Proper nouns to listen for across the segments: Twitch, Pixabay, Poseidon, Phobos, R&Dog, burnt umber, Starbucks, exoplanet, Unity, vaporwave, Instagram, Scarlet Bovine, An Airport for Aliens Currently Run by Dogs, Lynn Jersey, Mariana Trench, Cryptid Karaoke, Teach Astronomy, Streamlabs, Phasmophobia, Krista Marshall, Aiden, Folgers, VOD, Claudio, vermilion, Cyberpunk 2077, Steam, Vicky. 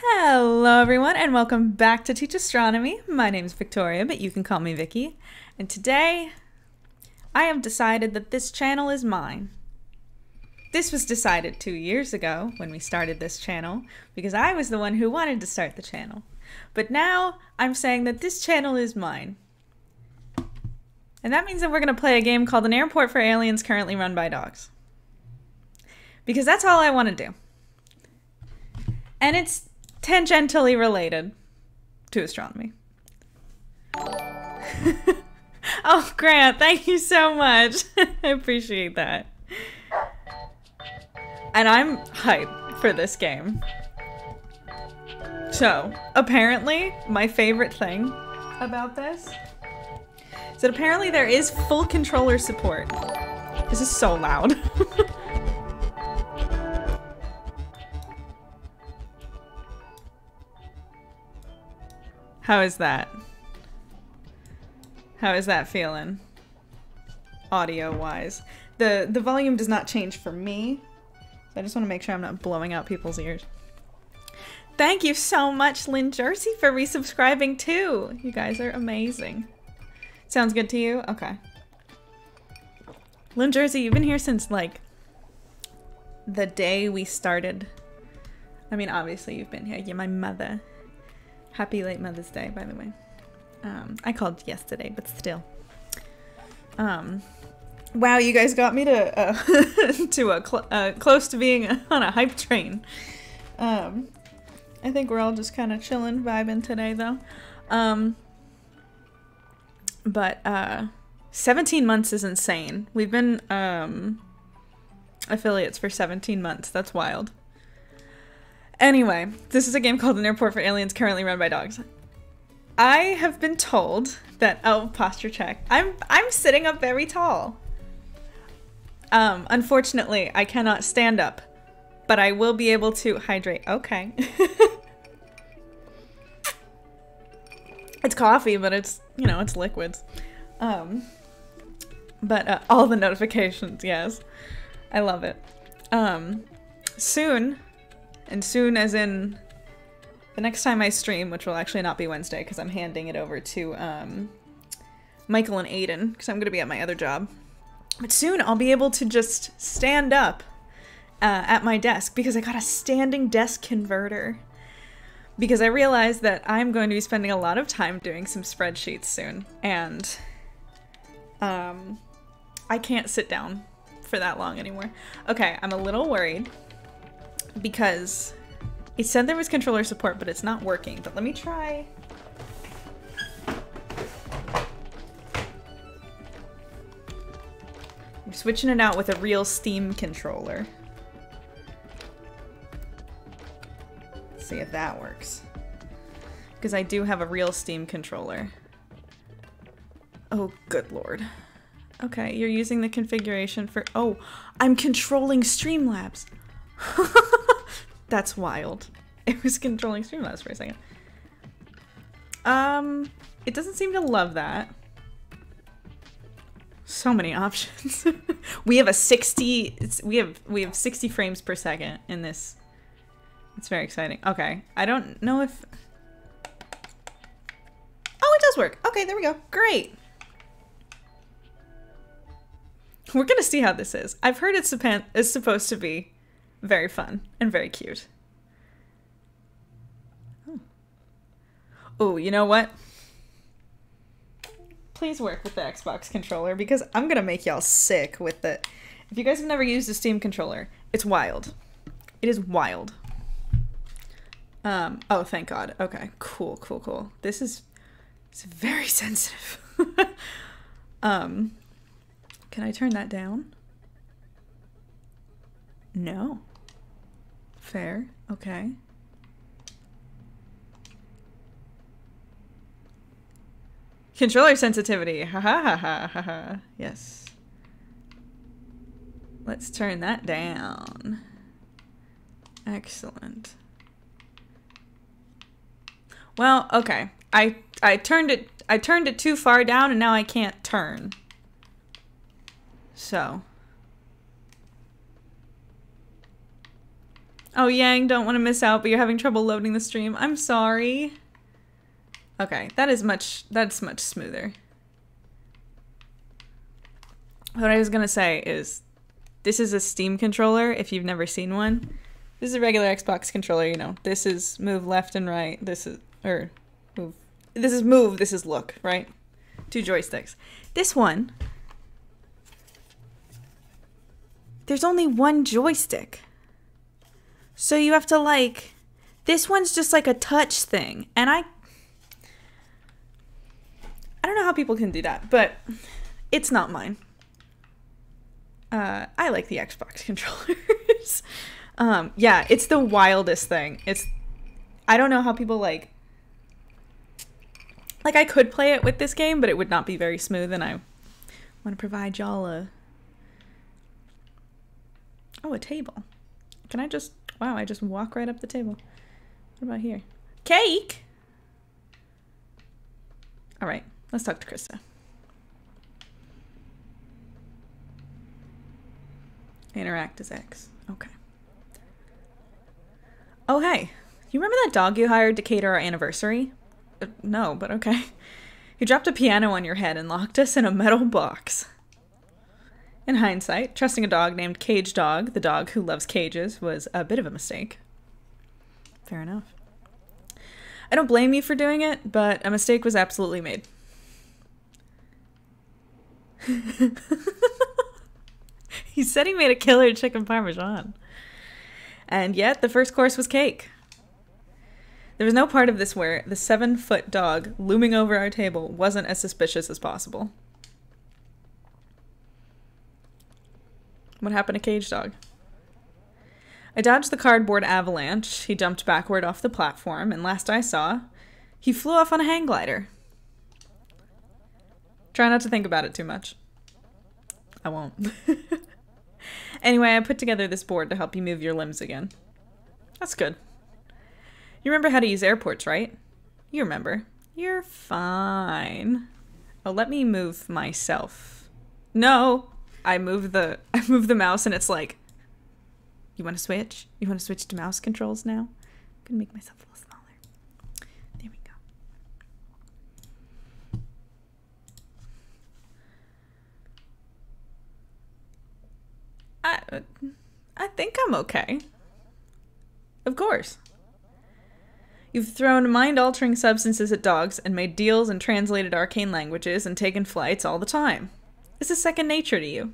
Hello everyone and welcome back to Teach Astronomy. My name is Victoria, but you can call me Vicky. And today, I have decided that this channel is mine. This was decided 2 years ago when we started this channel, because I was the one who wanted to start the channel. But now, I'm saying that this channel is mine. And that means that we're going to play a game called An Airport for Aliens Currently Run by Dogs. Because that's all I want to do. And it's tangentially related to astronomy. Oh, Grant, thank you so much. I appreciate that. And I'm hyped for this game. So, apparently, my favorite thing about this is that apparently there is full controller support. This is so loud. How is that? How is that feeling? Audio-wise. The volume does not change for me. So I just want to make sure I'm not blowing out people's ears. Thank you so much, Lynn Jersey, for resubscribing too. You guys are amazing. Sounds good to you? Okay. Lynn Jersey, you've been here since like the day we started. I mean, obviously you've been here. You're my mother. Happy late Mother's Day, by the way. I called yesterday, but still. Wow, you guys got me to close to being on a hype train. I think we're all just kind of chilling, vibing today, though. But 17 months is insane. We've been affiliates for 17 months. That's wild. Anyway, this is a game called An Airport for Aliens Currently Run by Dogs. I have been told that, oh, posture check. I'm sitting up very tall. Unfortunately, I cannot stand up, but I will be able to hydrate. Okay. It's coffee, but it's, you know, it's liquids. But all the notifications, yes. I love it. Soon... And soon as in the next time I stream, which will actually not be Wednesday because I'm handing it over to Michael and Aiden because I'm going to be at my other job. But soon I'll be able to just stand up at my desk because I got a standing desk converter. Because I realized that I'm going to be spending a lot of time doing some spreadsheets soon. And I can't sit down for that long anymore. Okay, I'm a little worried. Because it said there was controller support, but it's not working. But let me try. I'm switching it out with a real Steam controller. Let's see if that works. Because I do have a real Steam controller. Oh, good lord. Okay, you're using the configuration for... Oh, I'm controlling Streamlabs. That's wild. It was controlling Streamlabs for a second. It doesn't seem to love that. So many options. We have a 60. We have 60 frames per second in this. It's very exciting. Okay, I don't know if. Oh, it does work. Okay, there we go. Great. We're gonna see how this is. I've heard it's supposed to be very fun and very cute. Oh. Oh, you know what? Please work with the Xbox controller because I'm gonna make y'all sick with it. If you guys have never used a Steam controller, it's wild. It is wild. Oh, thank God. Okay, cool, cool, cool. This is, it's very sensitive. Can I turn that down? No. Fair. Okay. Controller sensitivity. Ha ha ha ha ha ha. Yes. Let's turn that down. Excellent. Well, okay. I turned it too far down and now I can't turn. So Oh, Yang, don't want to miss out, but you're having trouble loading the stream. I'm sorry. Okay, that's much smoother. What I was going to say is, this is a Steam controller, if you've never seen one. This is a regular Xbox controller, you know. This is move left and right, this is move, this is look, right? Two joysticks. This one, there's only one joystick. So you have to, like, this one's just like a touch thing, and I don't know how people can do that, but it's not mine. I like the Xbox controllers. Yeah, it's the wildest thing. I don't know how people like I could play it with this game, but it would not be very smooth, and I want to provide y'all a table. Can I just, wow, I just walk right up the table. What about here? Cake! All right, let's talk to Krista. Interact as X. Okay. Oh, hey. You remember that dog you hired to cater our anniversary? No, but okay. You dropped a piano on your head and locked us in a metal box. In hindsight, trusting a dog named Cage Dog, the dog who loves cages, was a bit of a mistake. Fair enough. I don't blame you for doing it, but a mistake was absolutely made. He said he made a killer chicken parmesan. And yet, the first course was cake. There was no part of this where the 7-foot dog looming over our table wasn't as suspicious as possible. What happened to Cage Dog? I dodged the cardboard avalanche. He jumped backward off the platform, and last I saw, he flew off on a hang glider. Try not to think about it too much. I won't. Anyway, I put together this board to help you move your limbs again. That's good. You remember how to use airports, right? You remember. You're fine. Oh, let me move myself. No! I move the mouse and it's like, you want to switch? You want to switch to mouse controls now? I'm going to make myself a little smaller. There we go. I think I'm okay. Of course. You've thrown mind-altering substances at dogs and made deals and translated arcane languages and taken flights all the time. This is second nature to you.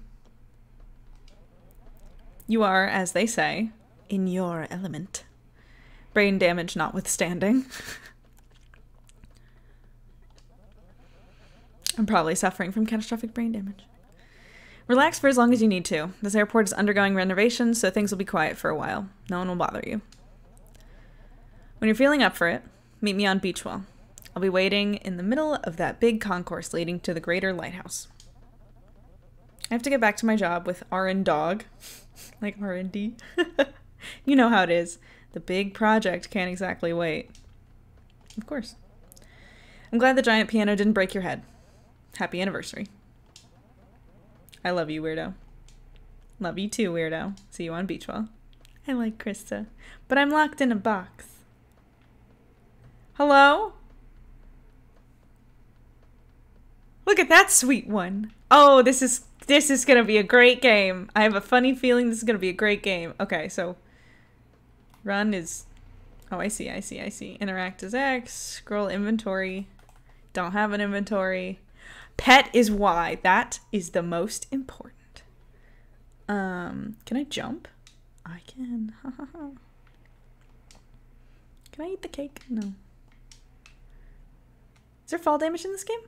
You are, as they say, in your element. Brain damage notwithstanding. I'm probably suffering from catastrophic brain damage. Relax for as long as you need to. This airport is undergoing renovations, so things will be quiet for a while. No one will bother you. When you're feeling up for it, meet me on Beachwell. I'll be waiting in the middle of that big concourse leading to the Greater Lighthouse. I have to get back to my job with R&Dog, like R&D. You know how it is. The big project can't exactly wait. Of course. I'm glad the giant piano didn't break your head. Happy anniversary. I love you, weirdo. Love you too, weirdo. See you on Beachwell. I like Krista, but I'm locked in a box. Hello? Look at that sweet one. Oh, this is gonna be a great game. I have a funny feeling this is gonna be a great game. Okay, so run is, oh, I see. Interact is X, scroll inventory. Don't have an inventory. Pet is Y. That is the most important. Can I jump? I can. Can I eat the cake? No. Is there fall damage in this game?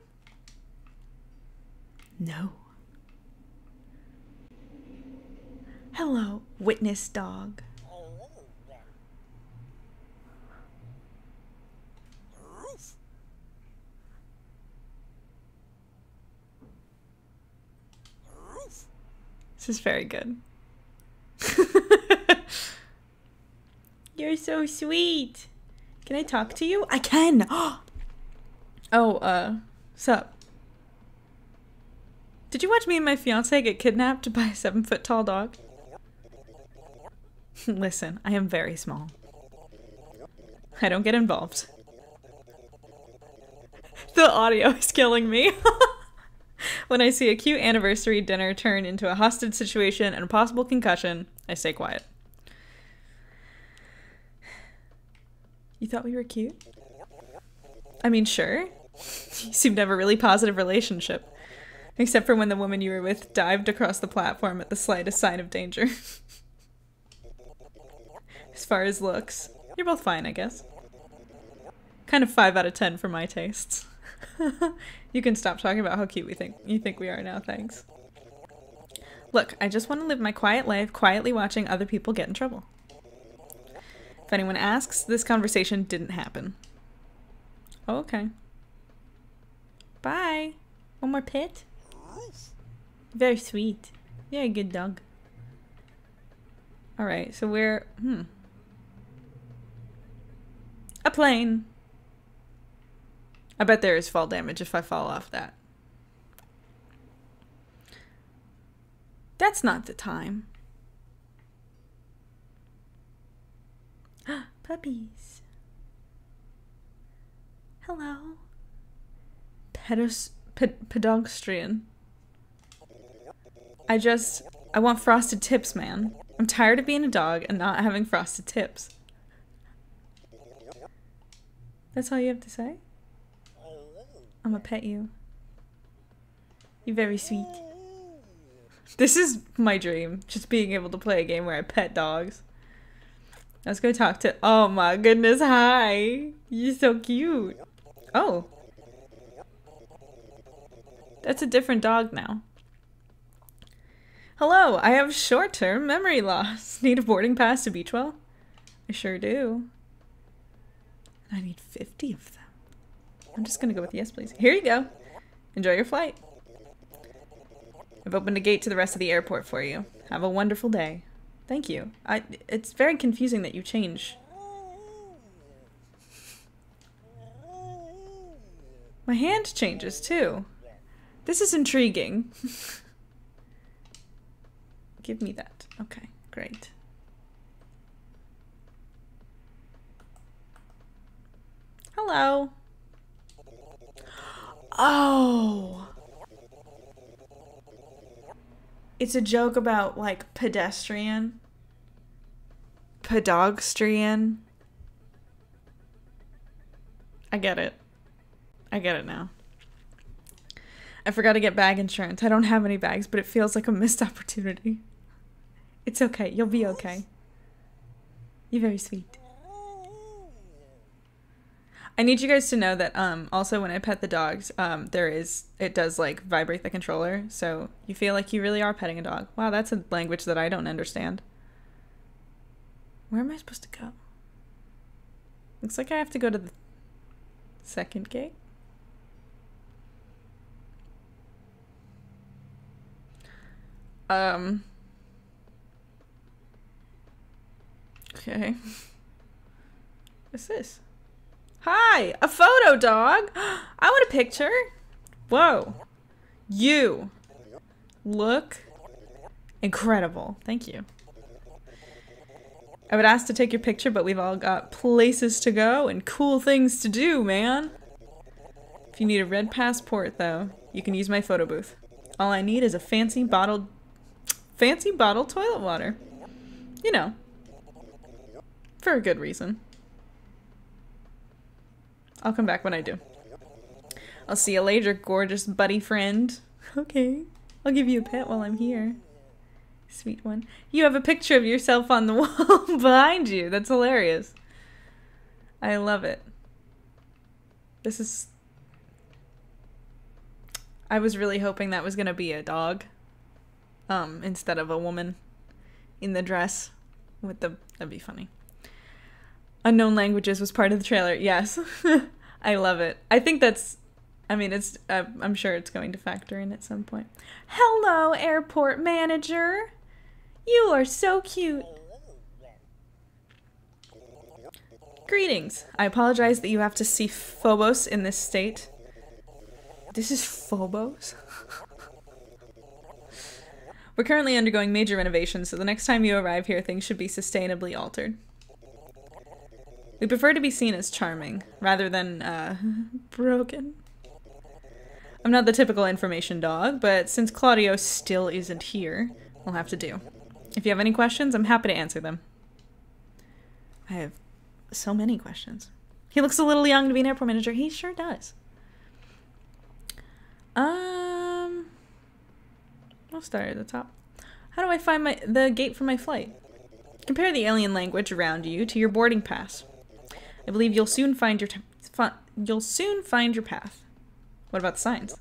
No. Hello, witness dog. This is very good. You're so sweet. Can I talk to you? I can. Sup? Did you watch me and my fiance get kidnapped by a 7-foot tall dog? Listen, I am very small. I don't get involved. The audio is killing me. When I see a cute anniversary dinner turn into a hostage situation and a possible concussion, I stay quiet. You thought we were cute? I mean, sure. You seemed to have a really positive relationship. Except for when the woman you were with dived across the platform at the slightest sign of danger. As far as looks, you're both fine, I guess. Kind of 5 out of 10 for my tastes. You can stop talking about how cute you think we are now, thanks. Look, I just want to live my quiet life quietly watching other people get in trouble. If anyone asks, this conversation didn't happen. Oh, okay. Bye. One more pit? Very sweet. You're a good dog. Alright, so we're... A plane! I bet there is fall damage if I fall off that. That's not the time. Puppies. Hello. Pedestrian. I want frosted tips, man. I'm tired of being a dog and not having frosted tips. That's all you have to say? I'm gonna pet you. You're very sweet. This is my dream. Just being able to play a game where I pet dogs. Let's go talk to- Oh my goodness, hi! You're so cute! Oh! That's a different dog now. Hello, I have short-term memory loss. Need a boarding pass to Beachwell? I sure do. I need 50 of them. I'm just gonna go with yes, please. Here you go. Enjoy your flight. I've opened a gate to the rest of the airport for you. Have a wonderful day. Thank you. It's very confusing that you change. My hand changes too. This is intriguing. Give me that. Okay, great. Hello. Oh! It's a joke about, like, pedestrian. Pedogstrian. I get it. I get it now. I forgot to get bag insurance. I don't have any bags, but it feels like a missed opportunity. It's okay. You'll be okay. You're very sweet. I need you guys to know that also when I pet the dogs, it does like vibrate the controller, so you feel like you really are petting a dog. Wow, that's a language that I don't understand. Where am I supposed to go? Looks like I have to go to the second gate. Okay. What's this? Hi! A photo dog! I want a picture! Whoa! You look incredible. Thank you. I would ask to take your picture, but we've all got places to go and cool things to do, man. If you need a red passport, though, you can use my photo booth. All I need is a fancy bottled toilet water. You know, for a good reason. I'll come back when I do. I'll see you later, gorgeous buddy friend. Okay. I'll give you a pet while I'm here. Sweet one. You have a picture of yourself on the wall behind you. That's hilarious. I love it. This is... I was really hoping that was gonna be a dog. Instead of a woman in the dress with the... That'd be funny. Unknown languages was part of the trailer. Yes. I love it. I think that's, I mean, it's, I'm sure it's going to factor in at some point. Hello, airport manager. You are so cute. Greetings. I apologize that you have to see Phobos in this state. This is Phobos? We're currently undergoing major renovations, so the next time you arrive here, things should be sustainably altered. We prefer to be seen as charming, rather than, broken. I'm not the typical information dog, but since Claudio still isn't here, we'll have to do. If you have any questions, I'm happy to answer them. I have so many questions. He looks a little young to be an airport manager. He sure does. We'll start at the top. How do I find the gate for my flight? Compare the alien language around you to your boarding pass. I believe you'll soon find your path. What about the signs?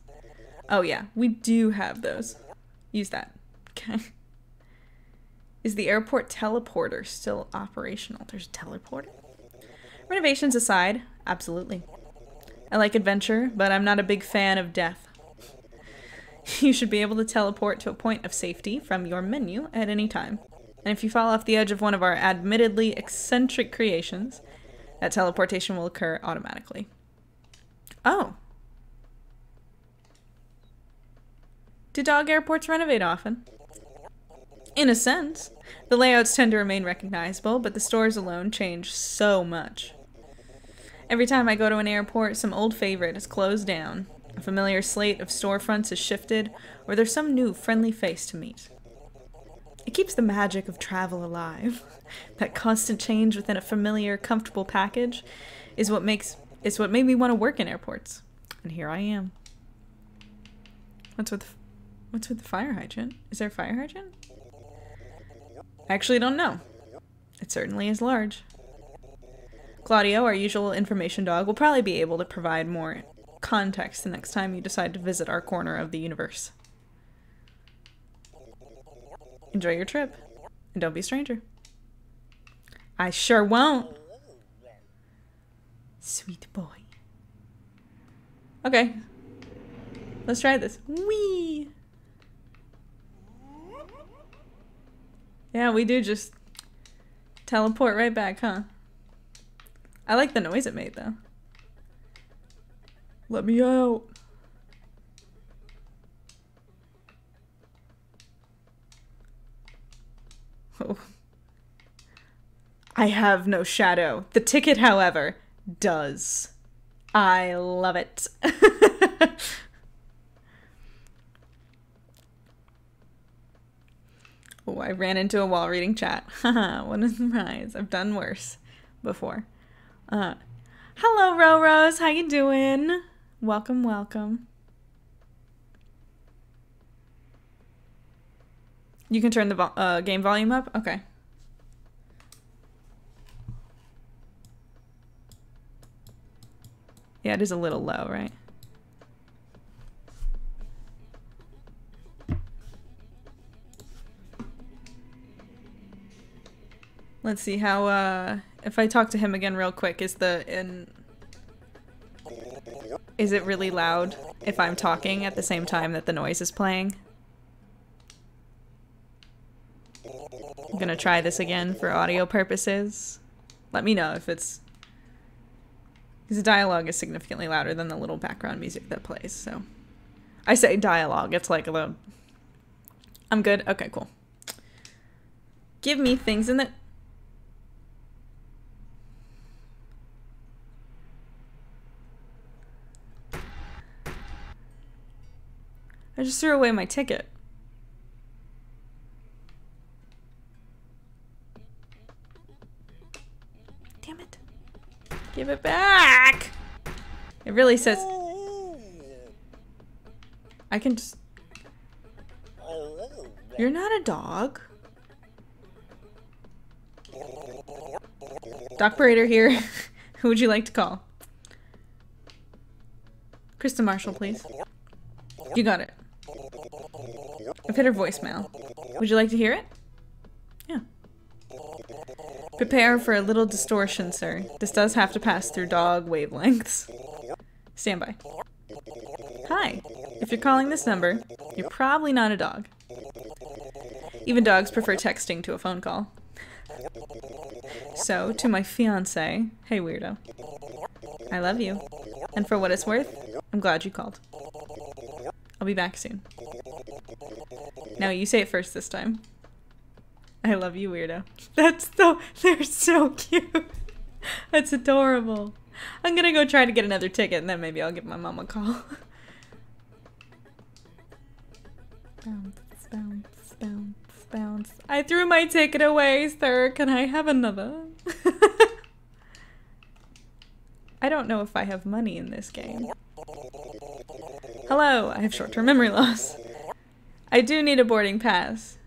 Oh yeah, we do have those. Use that. Okay. Is the airport teleporter still operational? There's a teleporter? Renovations aside, absolutely. I like adventure, but I'm not a big fan of death. You should be able to teleport to a point of safety from your menu at any time. And if you fall off the edge of one of our admittedly eccentric creations, that teleportation will occur automatically. Oh. Do dog airports renovate often? In a sense. The layouts tend to remain recognizable, but the stores alone change so much. Every time I go to an airport, some old favorite is closed down. A familiar slate of storefronts is shifted, or there's some new friendly face to meet. It keeps the magic of travel alive. That constant change within a familiar, comfortable package is what made me want to work in airports. And here I am. What's with the fire hydrant? Is there a fire hydrant? I actually don't know. It certainly is large. Claudio, our usual information dog, will probably be able to provide more context the next time you decide to visit our corner of the universe. Enjoy your trip, and don't be a stranger. I sure won't. Sweet boy. Okay. Let's try this. Whee! Yeah, we do just teleport right back, huh? I like the noise it made, though. Let me out. Oh. I have no shadow. The ticket, however, does. I love it. Oh, I ran into a wall reading chat. Haha, what a surprise. I've done worse before. Hello, Rose. How you doing? Welcome, welcome. You can turn the game volume up? Okay. Yeah, it is a little low, right? Let's see how, if I talk to him again real quick, is it really loud if I'm talking at the same time that the noise is playing? I'm gonna try this again for audio purposes. Let me know if it's... because the dialogue is significantly louder than the little background music that plays, so... I say dialogue, it's like a little... I'm good? Okay, cool. Give me things in the... I just threw away my ticket. Damn it. Give it back! It really says... I can just... You're not a dog. Doc Parader here. Who would you like to call? Krista Marshall, please. You got it. I've hit her voicemail. Would you like to hear it? Yeah. Prepare for a little distortion, sir. This does have to pass through dog wavelengths. Stand by. Hi. If you're calling this number, you're probably not a dog. Even dogs prefer texting to a phone call. So, to my fiancé, hey weirdo. I love you. And for what it's worth, I'm glad you called. I'll be back soon. No, you say it first this time. I love you, weirdo. That's so, they're so cute. That's adorable. I'm gonna go try to get another ticket and then maybe I'll give my mom a call. Bounce, bounce, bounce, bounce. I threw my ticket away, sir. Can I have another? I don't know if I have money in this game. Hello, I have short-term memory loss. I do need a boarding pass.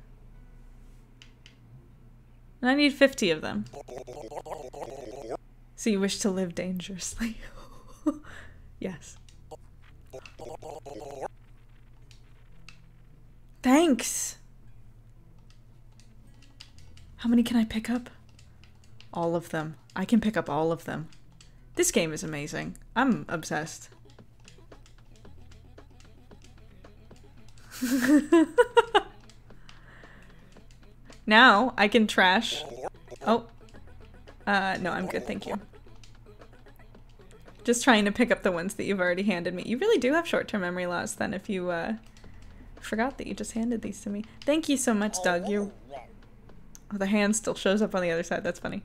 And I need 50 of them. So you wish to live dangerously. Yes. Thanks! How many can I pick up? All of them. I can pick up all of them. This game is amazing. I'm obsessed. Now I can trash. Oh. No, I'm good, thank you. Just trying to pick up the ones that you've already handed me. You really do have short-term memory loss then if you, forgot that you just handed these to me. Thank you so much, Doug. You're... Oh, the hand still shows up on the other side. That's funny.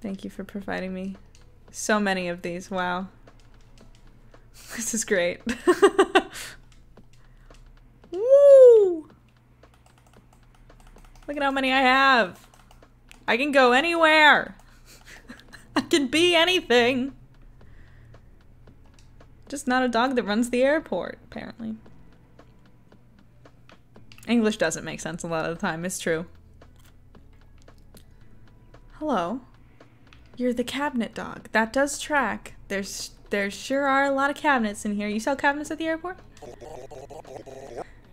Thank you for providing me so many of these. Wow. This is great. Woo! Look at how many I have. I can go anywhere. I can be anything. Just not a dog that runs the airport, apparently. English doesn't make sense a lot of the time, it's true. Hello. You're the cabinet dog. That does track. There sure are a lot of cabinets in here. You sell cabinets at the airport?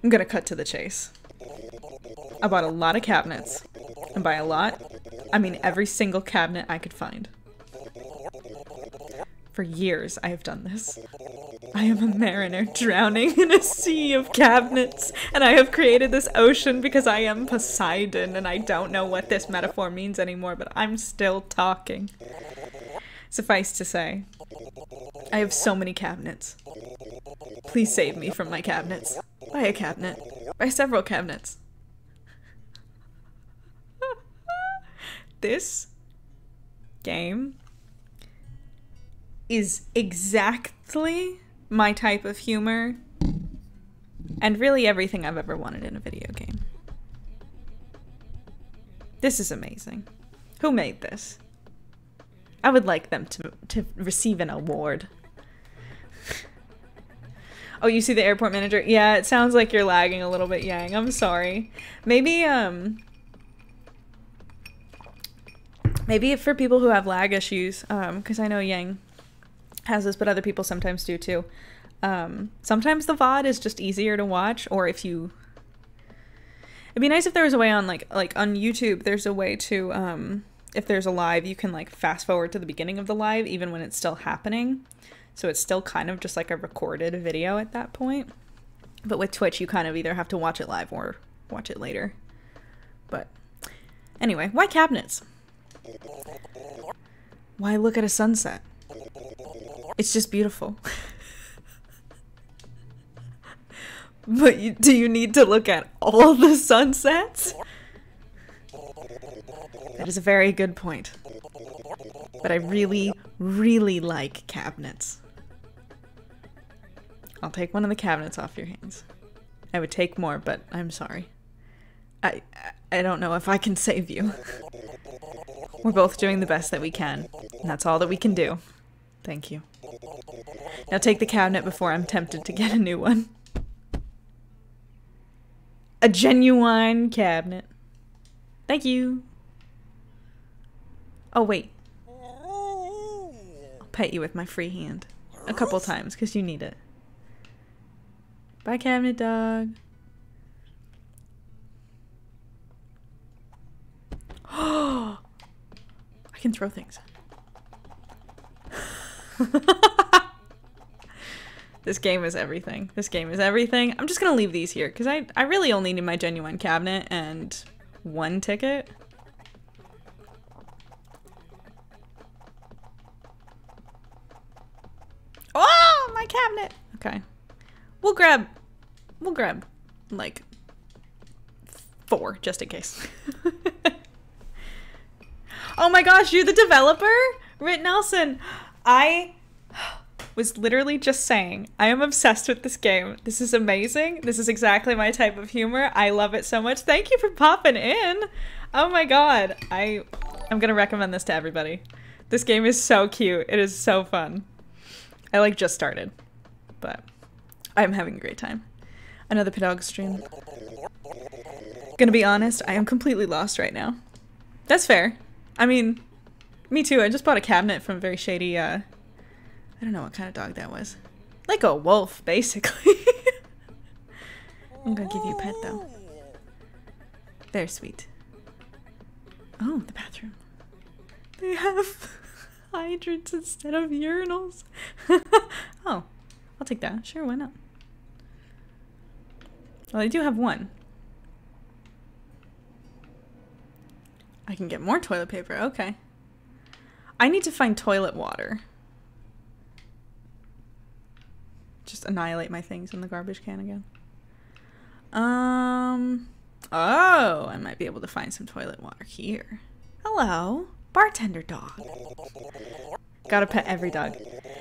I'm gonna cut to the chase. I bought a lot of cabinets. And by a lot, I mean every single cabinet I could find. For years, I have done this. I am a mariner drowning in a sea of cabinets, and I have created this ocean because I am Poseidon, and I don't know what this metaphor means anymore, but I'm still talking. Suffice to say, I have so many cabinets. Please save me from my cabinets. Buy a cabinet. Buy several cabinets. This game is exactly my type of humor and really everything I've ever wanted in a video game. This is amazing. Who made this? I would like them to receive an award. Oh, you see the airport manager? Yeah, it sounds like you're lagging a little bit, Yang. I'm sorry. Maybe, maybe for people who have lag issues, because I know Yang has this, but other people sometimes do too. Sometimes the VOD is just easier to watch, or if you... It'd be nice if there was a way on, like on YouTube, there's a way to, if there's a live, you can, like, fast forward to the beginning of the live, even when it's still happening. So it's still kind of just like a recorded video at that point. But with Twitch, you kind of either have to watch it live or watch it later. But anyway, why cabinets? Why look at a sunset? It's just beautiful. But do you need to look at all the sunsets? That is a very good point. But I really, really like cabinets. I'll take one of the cabinets off your hands. I would take more, but I'm sorry. I don't know if I can save you. We're both doing the best that we can. And that's all that we can do. Thank you. Now take the cabinet before I'm tempted to get a new one. A genuine cabinet. Thank you. Oh, wait. I'll pet you with my free hand. A couple times, because you need it. Bye, cabinet dog. Oh! I can throw things. This game is everything. This game is everything. I'm just gonna leave these here, because I really only need my genuine cabinet and one ticket. Oh, my cabinet! Okay. We'll grab, like, 4, just in case. Oh my gosh, you're the developer? Rit Nelson. I was literally just saying, I am obsessed with this game. This is amazing. This is exactly my type of humor. I love it so much. Thank you for popping in. Oh my god. I'm gonna recommend this to everybody. This game is so cute. It is so fun. I like just started, but I'm having a great time. Another Podog stream. Gonna be honest, I am completely lost right now. That's fair. I mean, me too. I just bought a cabinet from a very shady, I don't know what kind of dog that was. Like a wolf, basically. I'm gonna give you a pet, though. They're sweet. Oh, the bathroom. They have hydrants instead of urinals. Oh, I'll take that. Sure, why not? Well, I do have one. I can get more toilet paper. Okay. I need to find toilet water. Just annihilate my things in the garbage can again. Oh, I might be able to find some toilet water here. Hello. Bartender dog. Gotta pet every dog.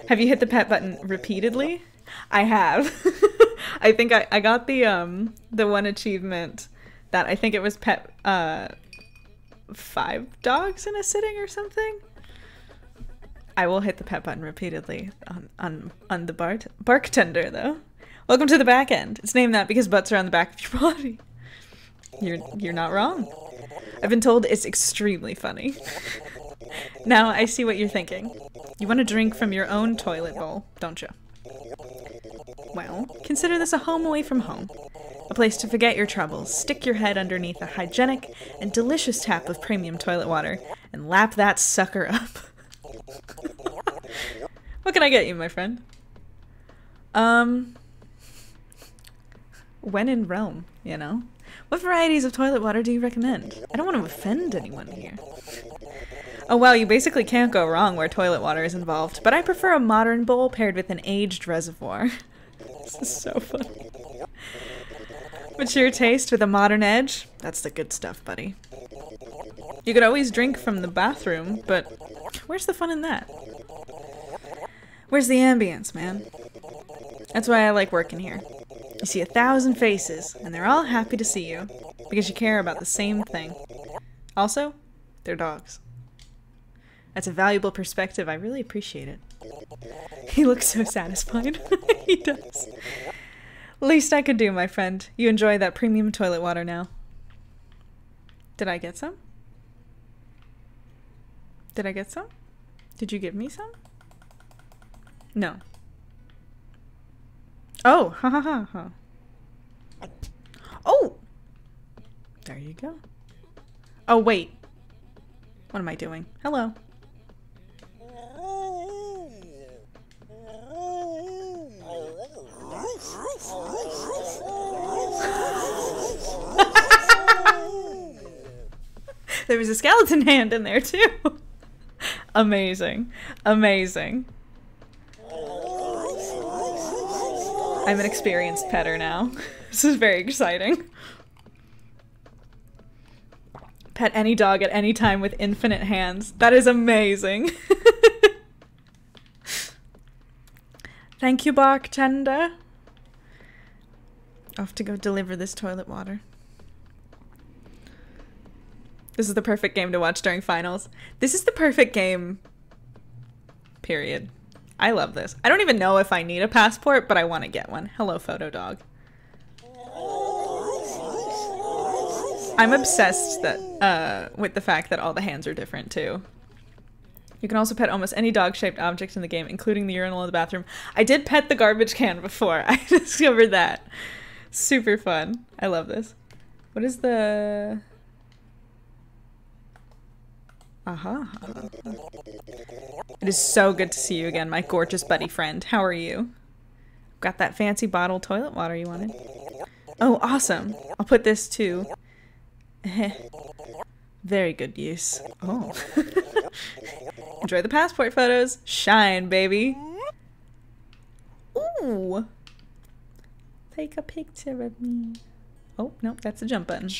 Have you hit the pet button repeatedly? I have. I think I got the one achievement that I think it was pet 5 dogs in a sitting or something. I will hit the pet button repeatedly on the bartender though. Welcome to the back end. It's named that because butts are on the back of your body. You're not wrong. I've been told it's extremely funny. Now I see what you're thinking. You want to drink from your own toilet bowl, don't you? Well, consider this a home away from home. A place to forget your troubles, stick your head underneath a hygienic and delicious tap of premium toilet water, and lap that sucker up. What can I get you, my friend? When in Rome, you know? What varieties of toilet water do you recommend? I don't want to offend anyone here. Oh well, you basically can't go wrong where toilet water is involved, but I prefer a modern bowl paired with an aged reservoir. This is so funny. Mature taste with a modern edge? That's the good stuff, buddy. You could always drink from the bathroom, but where's the fun in that? Where's the ambience, man? That's why I like working here. You see 1,000 faces, and they're all happy to see you, because you care about the same thing. Also, they're dogs. That's a valuable perspective, I really appreciate it. He looks so satisfied. He does. Least I could do, my friend. You enjoy that premium toilet water now. Did I get some? Did I get some? Did you give me some? No. Oh, ha ha ha ha. Oh! There you go. Oh, wait. What am I doing? Hello. There was a skeleton hand in there, too. Amazing. Amazing. I'm an experienced petter now. This is very exciting. Pet any dog at any time with infinite hands. That is amazing. Thank you, bartender. Off to go deliver this toilet water. This is the perfect game to watch during finals. This is the perfect game. Period. I love this. I don't even know if I need a passport, but I want to get one. Hello, photo dog. I'm obsessed that with the fact that all the hands are different, too. You can also pet almost any dog-shaped object in the game, including the urinal in the bathroom. I did pet the garbage can before. I discovered that. Super fun. I love this. What is the... It is so good to see you again, my gorgeous buddy friend. How are you? Got that fancy bottle toilet water you wanted. Oh, awesome. I'll put this to very good use. Oh. Enjoy the passport photos. Shine, baby. Ooh. Take a picture of me. Oh, nope, that's the jump button.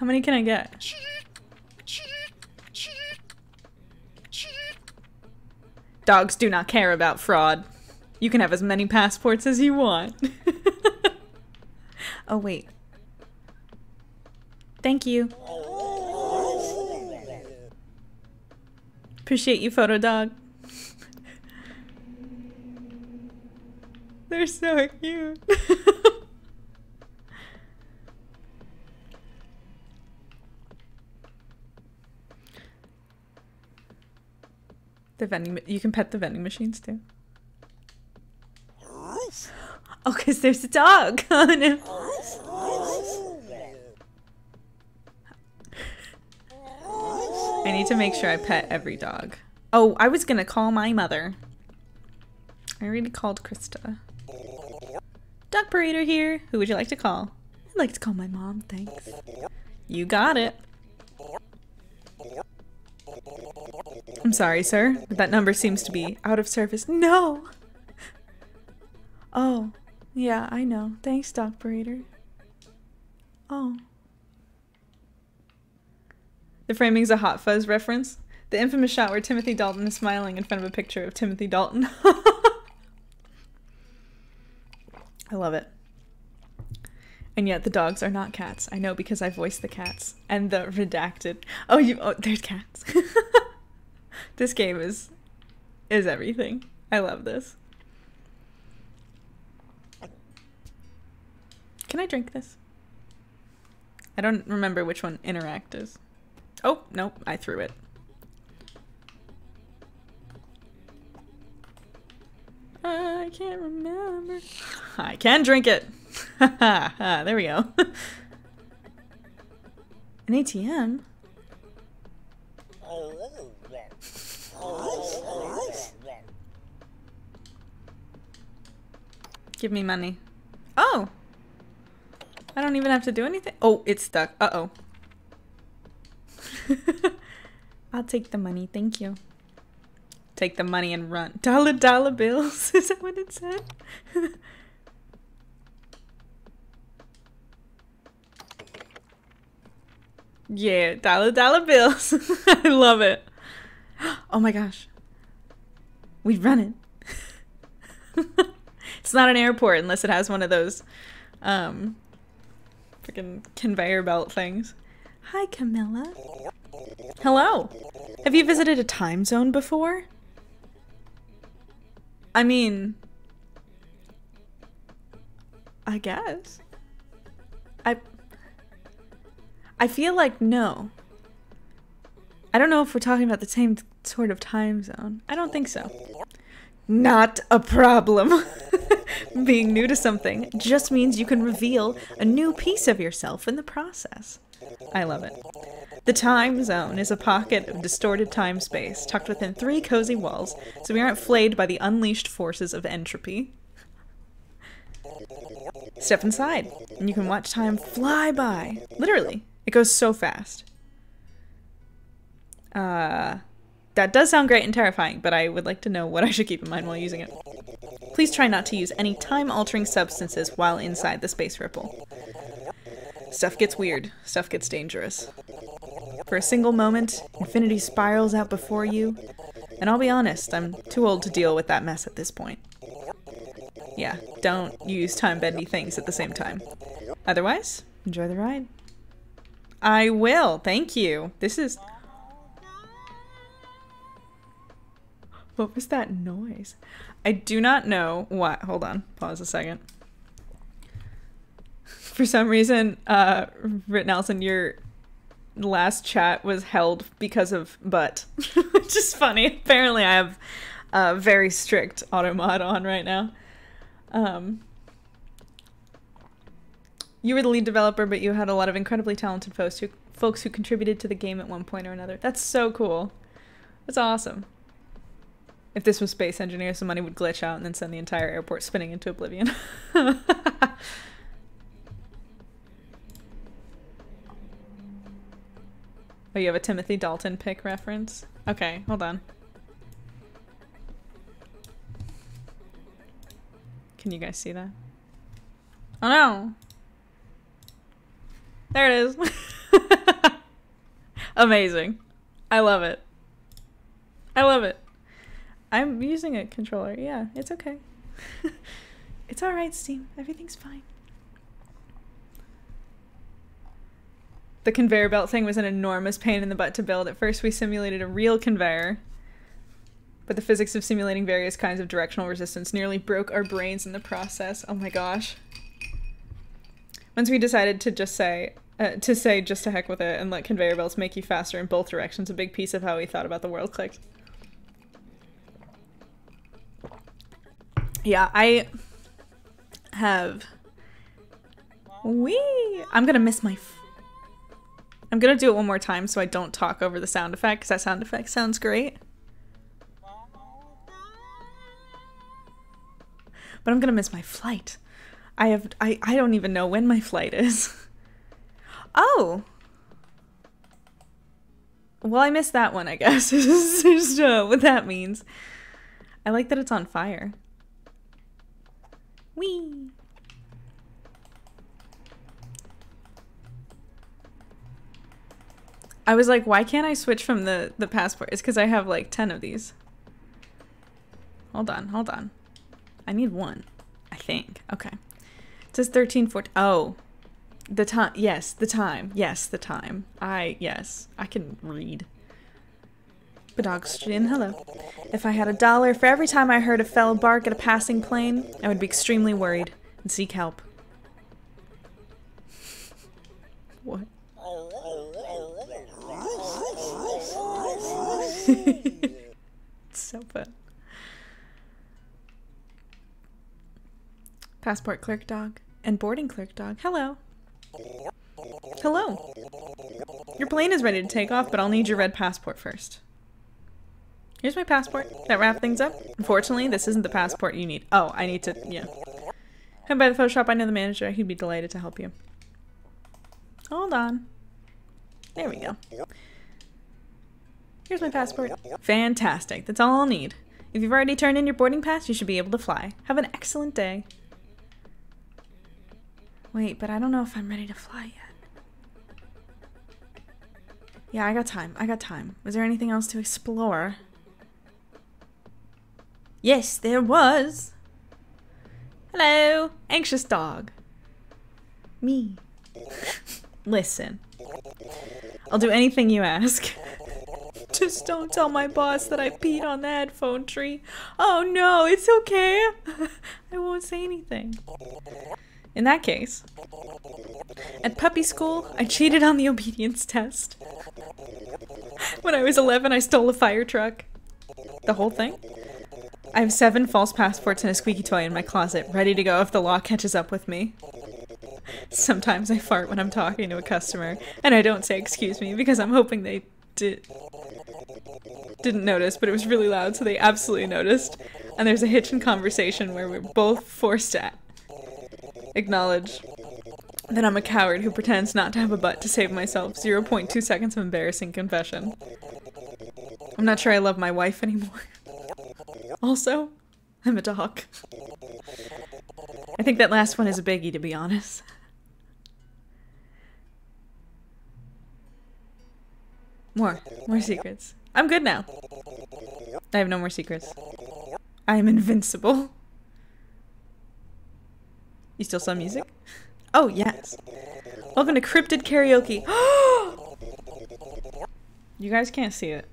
How many can I get? Dogs do not care about fraud. You can have as many passports as you want. Oh, wait. Thank you. Appreciate you, photo dog. They're so cute. The vending, you can pet the vending machines too. Oh, because there's a dog on it. I need to make sure I pet every dog. Oh, I was gonna call my mother. I already called Krista. Dog Parader here. Who would you like to call? I'd like to call my mom, thanks. You got it. I'm sorry, sir, but that number seems to be out of service. No! Oh, yeah, I know. Thanks, Dog Parader. Oh. The framing's a Hot Fuzz reference. The infamous shot where Timothy Dalton is smiling in front of a picture of Timothy Dalton. I love it. And yet the dogs are not cats. I know because I voiced the cats and the redacted. Oh, you. Oh, there's cats. This game is everything. I love this. Can I drink this? I don't remember which one interact is. Oh, nope, I threw it. I can't remember. I can drink it. There we go. An ATM? Give me money. Oh! I don't even have to do anything. Oh, it's stuck. Uh-oh. I'll take the money, thank you. Take the money and run. Dollar bills, is that what it said? Yeah, dollar bills. I love it. Oh my gosh. We'd run it. It's not an airport unless it has one of those freaking conveyor belt things. Hi, Camilla. Hello. Have you visited a time zone before? I mean, I guess. I feel like no. I don't know if we're talking about the same sort of time zone. I don't think so. Not a problem. Being new to something just means you can reveal a new piece of yourself in the process. I love it. The time zone is a pocket of distorted time space tucked within 3 cozy walls, so we aren't flayed by the unleashed forces of entropy. Step inside, and you can watch time fly by. Literally. It goes so fast. That does sound great and terrifying, but I would like to know what I should keep in mind while using it. Please try not to use any time-altering substances while inside the space ripple. Stuff gets weird. Stuff gets dangerous. For a single moment, infinity spirals out before you. And I'll be honest, I'm too old to deal with that mess at this point. Yeah, don't use time-bendy things at the same time. Otherwise, enjoy the ride. I will, thank you. This is... What was that noise? I do not know what. Hold on, pause a second. For some reason, Rit Nelson, your last chat was held because of butt. Which is funny. Apparently I have a very strict automod on right now. You were the lead developer, but you had a lot of incredibly talented folks who contributed to the game at one point or another. That's so cool. That's awesome. If this was Space Engineer, some money would glitch out and then send the entire airport spinning into oblivion. Oh, you have a Timothy Dalton pick reference? Okay, hold on. Can you guys see that? Oh no. There it is. Amazing. I love it. I love it. I'm using a controller. Yeah, it's okay. It's alright, Steam. Everything's fine. The conveyor belt thing was an enormous pain in the butt to build. At first we simulated a real conveyor, but the physics of simulating various kinds of directional resistance nearly broke our brains in the process. Oh my gosh. Once we decided to just say, just to heck with it and let conveyor belts make you faster in both directions, a big piece of how we thought about the world clicked. Yeah, I have... Whee! I'm gonna miss my... I'm gonna do it one more time so I don't talk over the sound effect, because that sound effect sounds great. But I'm gonna miss my flight. I don't even know when my flight is. Oh! Well, I missed that one, I guess, is just what that means. I like that it's on fire. Whee! I was like, why can't I switch from the passport? It's because I have like 10 of these. Hold on, hold on. I need one, I think. Okay. It says 13:40. Oh. The time. Yes, the time. Yes, the time. Yes, I can read. Pedestrian, hello. If I had $1 for every time I heard a fell bark at a passing plane, I would be extremely worried and seek help. What? It's so fun. Passport clerk dog and boarding clerk dog. Hello. Hello. Your plane is ready to take off, but I'll need your red passport first. Here's my passport. That wraps things up. Unfortunately, this isn't the passport you need. Oh, I need to, yeah. Come by the photo shop. I know the manager. He'd be delighted to help you. Hold on. There we go. Here's my passport. Fantastic. That's all I'll need. If you've already turned in your boarding pass, you should be able to fly. Have an excellent day. Wait, but I don't know if I'm ready to fly yet. Yeah, I got time. I got time. Was there anything else to explore? Yes, there was. Hello, anxious dog. Me. Listen. I'll do anything you ask. Just don't tell my boss that I peed on the headphone tree. Oh no, it's okay. I won't say anything. In that case, at puppy school, I cheated on the obedience test. When I was 11, I stole a fire truck. The whole thing? I have 7 false passports and a squeaky toy in my closet, ready to go if the law catches up with me. Sometimes I fart when I'm talking to a customer, and I don't say excuse me because I'm hoping they didn't notice, but it was really loud, so they absolutely noticed. And there's a hitch in conversation where we're both forced to acknowledge that I'm a coward who pretends not to have a butt to save myself. 0.2 seconds of embarrassing confession. I'm not sure I love my wife anymore. Also, I'm a dog. I think that last one is a biggie, to be honest. More secrets. I'm good now. I have no more secrets. I am invincible. You still saw music? Oh, yes. Welcome to Cryptid Karaoke. You guys can't see it.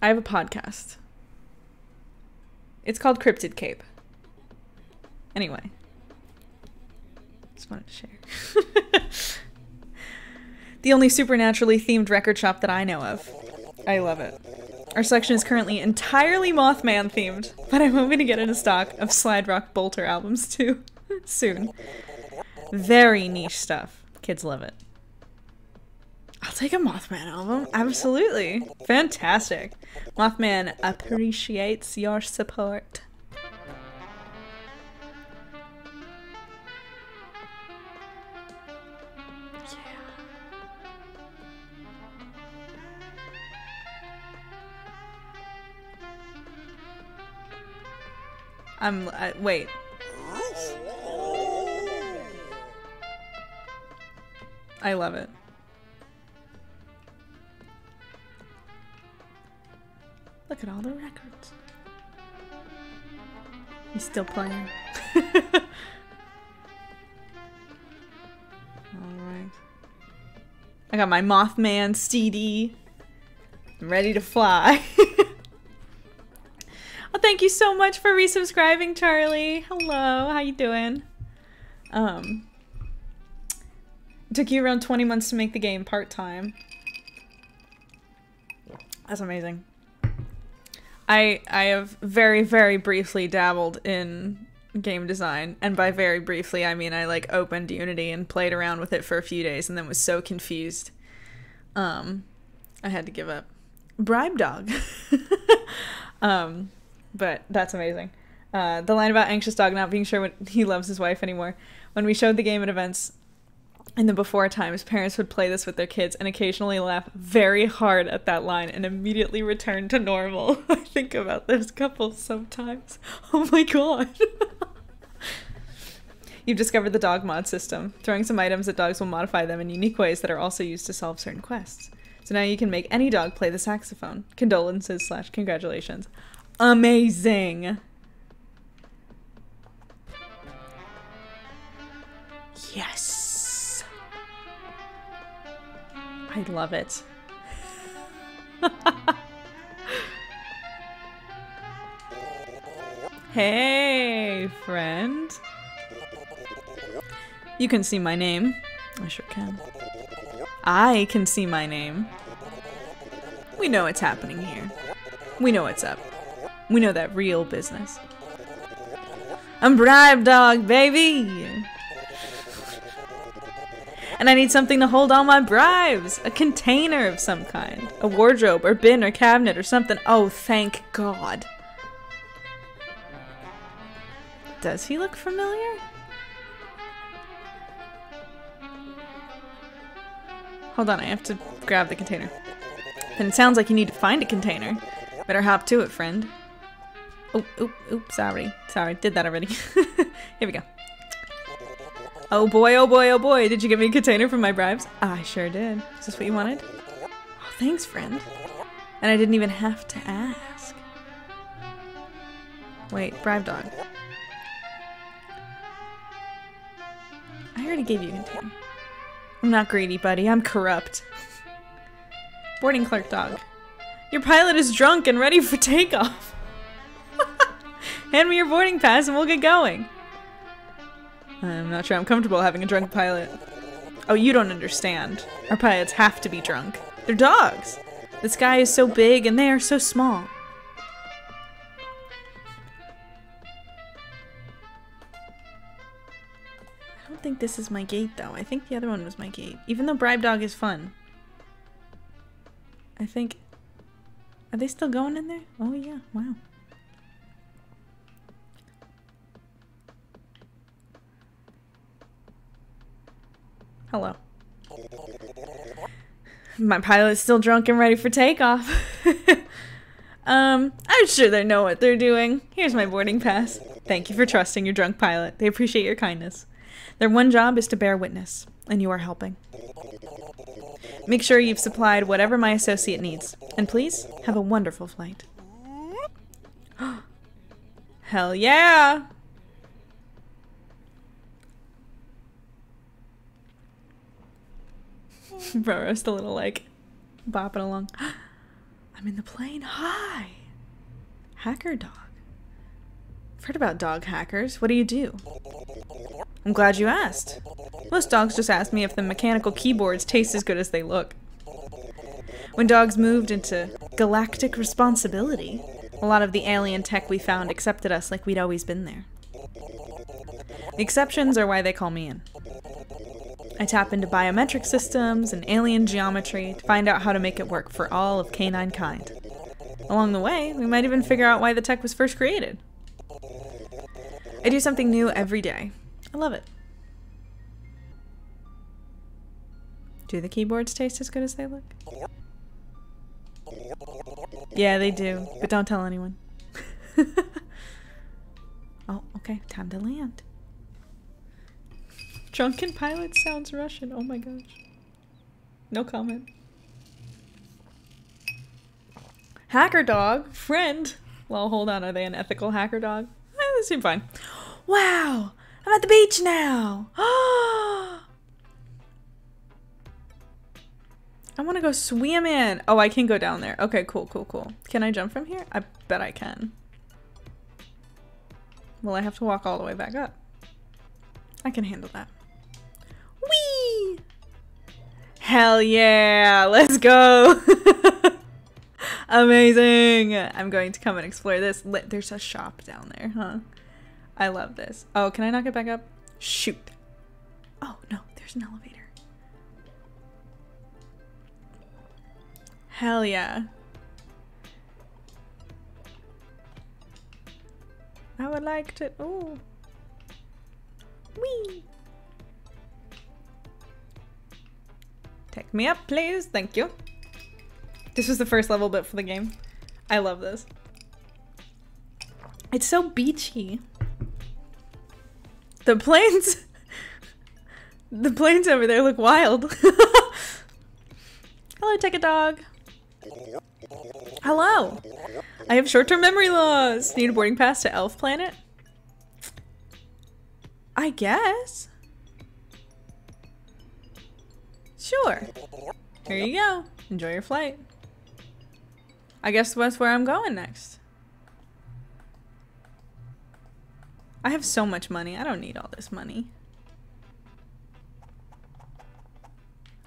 I have a podcast. It's called Cryptid Cape. Anyway. Just wanted to share. The only supernaturally themed record shop that I know of. I love it. Our section is currently entirely Mothman themed, but I'm hoping to get in a stock of Slide Rock Bolter albums too, soon. Very niche stuff. Kids love it. I'll take a Mothman album. Absolutely. Fantastic. Mothman appreciates your support. Wait. I love it. Look at all the records. He's still playing. Alright. I got my Mothman CD. I'm ready to fly. Well, thank you so much for resubscribing, Charlie. Hello, how you doing? It took you around 20 months to make the game part-time. That's amazing. I have very, very briefly dabbled in game design, and by very briefly I mean I like opened Unity and played around with it for a few days and then was so confused. I had to give up. Bribe dog. But that's amazing. The line about anxious dog not being sure when he loves his wife anymore. When we showed the game at events in the before times, parents would play this with their kids and occasionally laugh very hard at that line and immediately return to normal. I think about those couples sometimes. Oh my god. You've discovered the dog mod system. Throwing some items at dogs will modify them in unique ways that are also used to solve certain quests. So now you can make any dog play the saxophone. Condolences / congratulations. Amazing. Yes. I love it. Hey, friend. You can see my name. I sure can. I can see my name. We know what's happening here. We know what's up. We know that real business. I'm Bribe Dog, baby! And I need something to hold all my bribes! A container of some kind. A wardrobe, or bin, or cabinet, or something. Oh, thank God. Does he look familiar? Hold on, I have to grab the container. And it sounds like you need to find a container. Better hop to it, friend. Oh, oop, oop, sorry. Sorry, did that already. Here we go. Oh boy, oh boy, oh boy. Did you give me a container for my bribes? I sure did. Is this what you wanted? Oh, thanks, friend. And I didn't even have to ask. Wait, Bribe Dog. I already gave you a container. I'm not greedy, buddy. I'm corrupt. Boarding clerk dog. Your pilot is drunk and ready for takeoff. Hand me your boarding pass and we'll get going. I'm not sure I'm comfortable having a drunk pilot. Oh, you don't understand. Our pilots have to be drunk. They're dogs. The sky is so big and they are so small. I don't think this is my gate though. I think the other one was my gate. Even though Bribe Dog is fun. I think... Are they still going in there? Oh yeah, wow. Hello. My pilot's still drunk and ready for takeoff. I'm sure they know what they're doing. Here's my boarding pass. Thank you for trusting your drunk pilot. They appreciate your kindness. Their one job is to bear witness, and you are helping. Make sure you've supplied whatever my associate needs, and please have a wonderful flight. Hell yeah! Bro, I was a little like bopping along. I'm in the plane. Hi, hacker dog. I've heard about dog hackers. What do you do? I'm glad you asked. Most dogs just ask me if the mechanical keyboards taste as good as they look. When dogs moved into galactic responsibility, a lot of the alien tech we found accepted us like we'd always been there. The exceptions are why they call me in. I tap into biometric systems and alien geometry to find out how to make it work for all of canine kind. Along the way, we might even figure out why the tech was first created. I do something new every day. I love it. Do the keyboards taste as good as they look? Yeah, they do, but don't tell anyone. Oh, okay, time to land. Drunken pilot sounds Russian, oh my gosh. No comment. Hacker dog? Friend? Well, hold on. Are they an ethical hacker dog? Eh, they seem fine. Wow! I'm at the beach now! I want to go swim in. Oh, I can go down there. Okay, cool, cool, cool. Can I jump from here? I bet I can. Well, I have to walk all the way back up. I can handle that. Whee! Hell yeah! Let's go! Amazing! I'm going to come and explore this. There's a shop down there, huh? I love this. Oh, can I knock it back up? Shoot. Oh, no. There's an elevator. Hell yeah. I would like to... Ooh. Whee! Take me up, please. Thank you. This was the first level bit for the game. I love this. It's so beachy. The planes... The planes over there look wild. Hello, take a dog. Hello. I have short-term memory loss. Need a boarding pass to Elf Planet? I guess. Sure. Here you go. Enjoy your flight. I guess that's where I'm going next. I have so much money. I don't need all this money.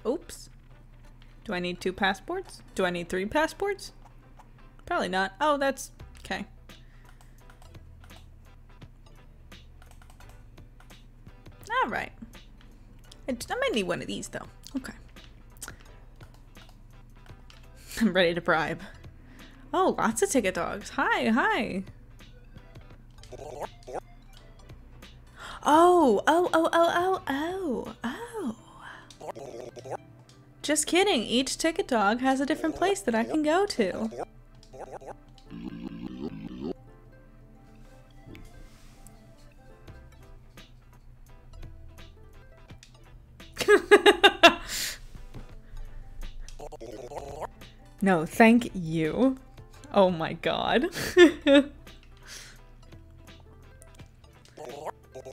Oops. Do I need 2 passports? Do I need 3 passports? Probably not. Oh, that's... okay. Alright. I might need one of these, though. Okay. I'm ready to bribe. Oh, lots of ticket dogs. Hi, hi. Oh, oh, oh, oh, oh, oh, oh. Just kidding, each ticket dog has a different place that I can go to. No, thank you. Oh my god.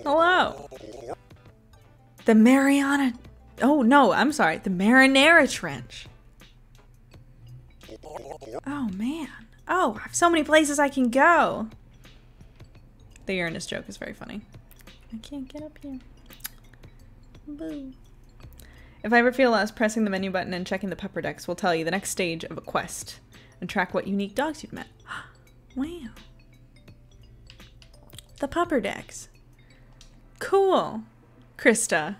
Hello. The Mariana... Oh, no, I'm sorry. The Mariana Trench. Oh, man. Oh, I have so many places I can go. The Uranus joke is very funny. I can't get up here. Boo. If I ever feel lost, pressing the menu button and checking the pepper decks will tell you the next stage of a quest and track what unique dogs you've met. Wow. The pepper decks. Cool. Krista.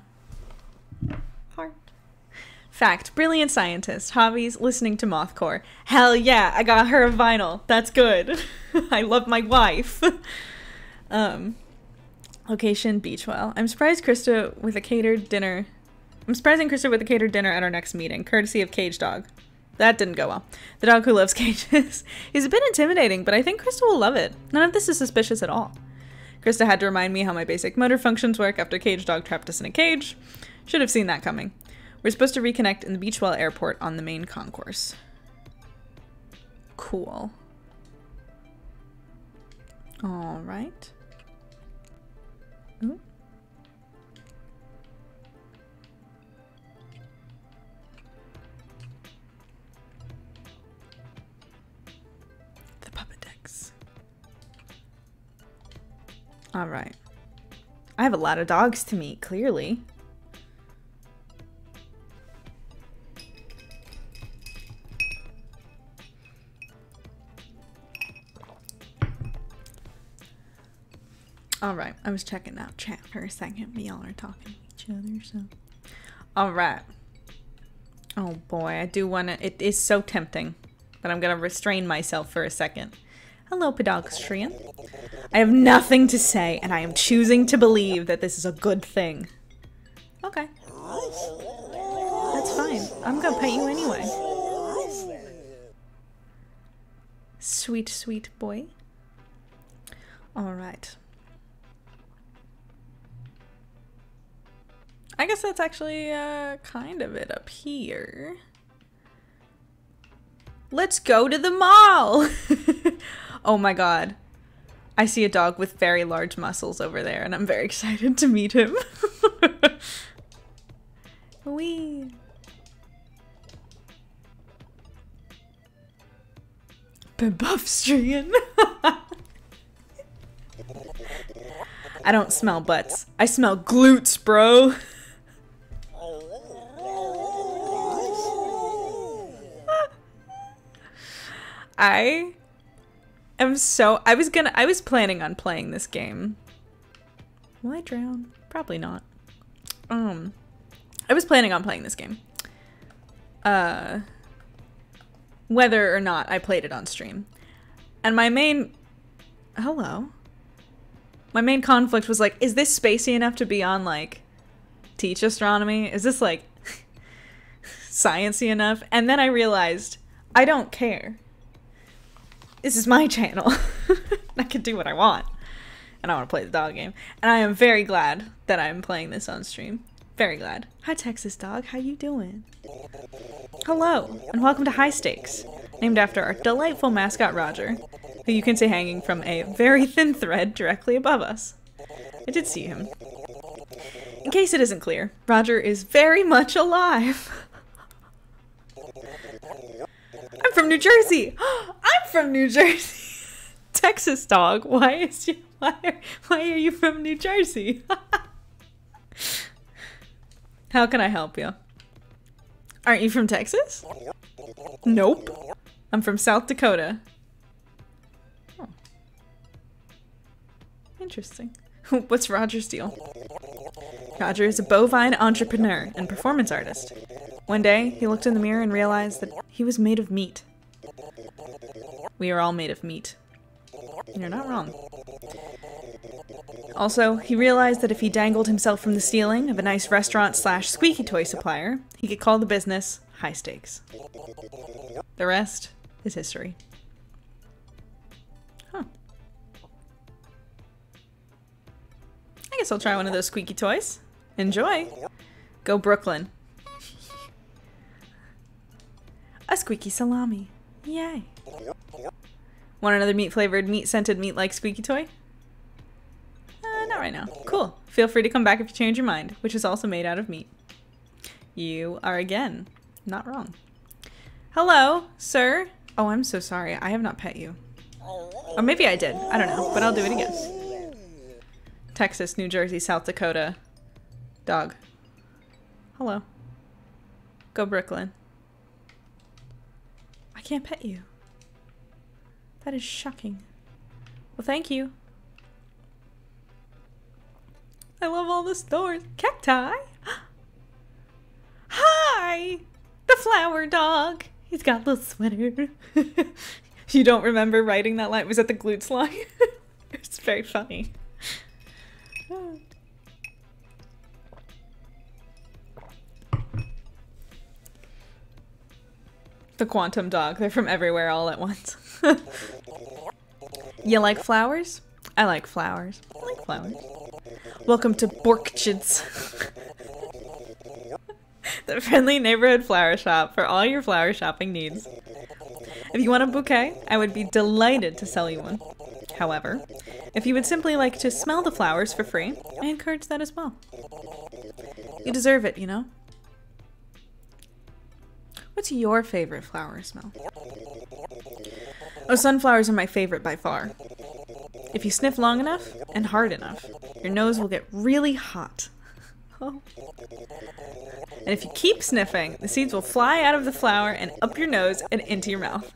Fact, brilliant scientist, hobbies, listening to Mothcore. Hell yeah, I got her a vinyl. That's good. I love my wife. Location, Beachwell. I'm surprising Krista with a catered dinner at our next meeting, courtesy of Cage Dog. That didn't go well. The dog who loves cages. He's a bit intimidating, but I think Krista will love it. None of this is suspicious at all. Krista had to remind me how my basic motor functions work after Cage Dog trapped us in a cage. Should have seen that coming. We're supposed to reconnect in the Beachwell Airport on the main concourse. Cool. All right. Ooh. The puppet decks. All right. I have a lot of dogs to meet, clearly. Alright, I was checking out chat for a second, but y'all are talking to each other, so... Alright. Oh boy, I do wanna... It is so tempting, but I'm gonna restrain myself for a second. Hello, pedestrian. I have nothing to say, and I am choosing to believe that this is a good thing. Okay. That's fine. I'm gonna pet you anyway. Sweet, sweet boy. Alright. I guess that's actually kind of it up here. Let's go to the mall! Oh my god. I see a dog with very large muscles over there and I'm very excited to meet him. Wee. Bebufstrian. I don't smell butts. I smell glutes, bro. I was planning on playing this game. Will I drown? Probably not. I was planning on playing this game. Whether or not I played it on stream. And my main... Hello? My main conflict was like, is this spacey enough to be on, like, Teach Astronomy? Is this, like, sciencey enough? And then I realized, I don't care. This is my channel. I can do what I want. And I want to play the dog game. And I am very glad that I'm playing this on stream. Very glad. Hi, Texas dog. How you doing? Hello, and welcome to High Stakes, named after our delightful mascot, Roger, who you can see hanging from a very thin thread directly above us. I did see him. In case it isn't clear, Roger is very much alive. I'm from New Jersey! I'm from New Jersey! Texas dog, why are you from New Jersey? How can I help you? Aren't you from Texas? Nope. I'm from South Dakota. Oh. Interesting. What's Roger's deal? Roger is a bovine entrepreneur and performance artist. One day, he looked in the mirror and realized that he was made of meat. We are all made of meat. You're not wrong. Also, he realized that if he dangled himself from the ceiling of a nice restaurant/squeaky toy supplier, he could call the business High Stakes. The rest is history. Huh. I guess I'll try one of those squeaky toys. Enjoy! Go Brooklyn. A squeaky salami. Yay! Want another meat-flavored, meat-scented, meat-like squeaky toy? Not right now. Cool. Feel free to come back if you change your mind, which is also made out of meat. You are, again, not wrong. Hello, sir. Oh, I'm so sorry. I have not pet you. Or maybe I did. I don't know, but I'll do it again. Texas, New Jersey, South Dakota. Dog. Hello. Go Brooklyn. I can't pet you. That is shocking. Well, thank you. I love all the stores. Cacti? Hi! The flower dog. He's got a little sweater. You don't remember writing that line? Was that the glutes line? It's very funny. The quantum dog. They're from everywhere all at once. You like flowers? I like flowers. I like flowers. Welcome to Borkchids, the friendly neighborhood flower shop for all your flower shopping needs. If you want a bouquet, I would be delighted to sell you one. However, if you would simply like to smell the flowers for free, I encourage that as well. You deserve it, you know? What's your favorite flower smell? Oh, sunflowers are my favorite by far. If you sniff long enough and hard enough, your nose will get really hot. Oh. And if you keep sniffing, the seeds will fly out of the flower and up your nose and into your mouth.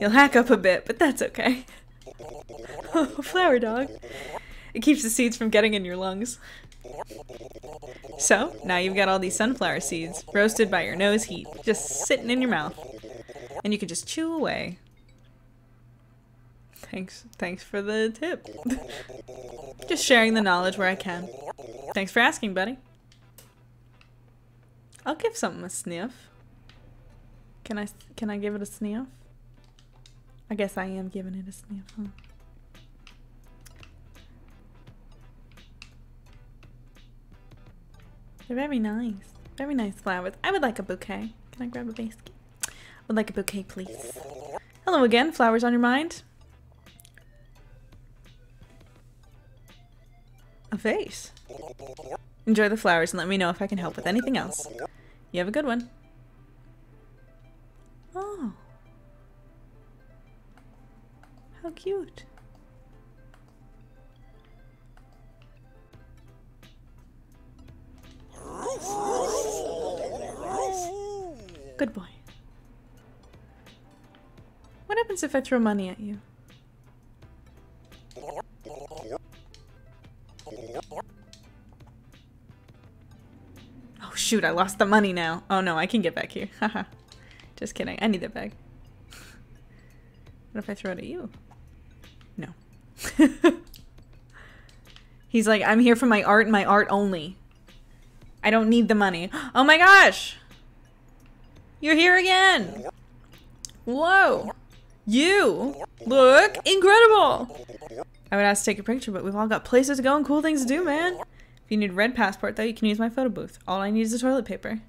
You'll hack up a bit, but that's okay. Oh, flower dog. It keeps the seeds from getting in your lungs. So, now you've got all these sunflower seeds roasted by your nose heat, just sitting in your mouth. And you can just chew away. Thanks for the tip. Just sharing the knowledge where I can. Thanks for asking, buddy. I'll give something a sniff. Can I give it a sniff? I guess I am giving it a sniff, huh? There They're very nice. Very nice flowers. I would like a bouquet. Can I grab a basket? I would like a bouquet, please. Hello again. Flowers on your mind? A vase. Enjoy the flowers and let me know if I can help with anything else. You have a good one. Oh. How cute. Good boy. What happens if I throw money at you? Oh shoot, I lost the money now. Oh no, I can get back here. Haha. Just kidding. I need that bag. What if I throw it at you? No. He's like, I'm here for my art and my art only. I don't need the money. Oh my gosh! You're here again! Whoa! You look incredible! I would ask to take a picture, but we've all got places to go and cool things to do, man. If you need a red passport, though, you can use my photo booth. All I need is the toilet paper.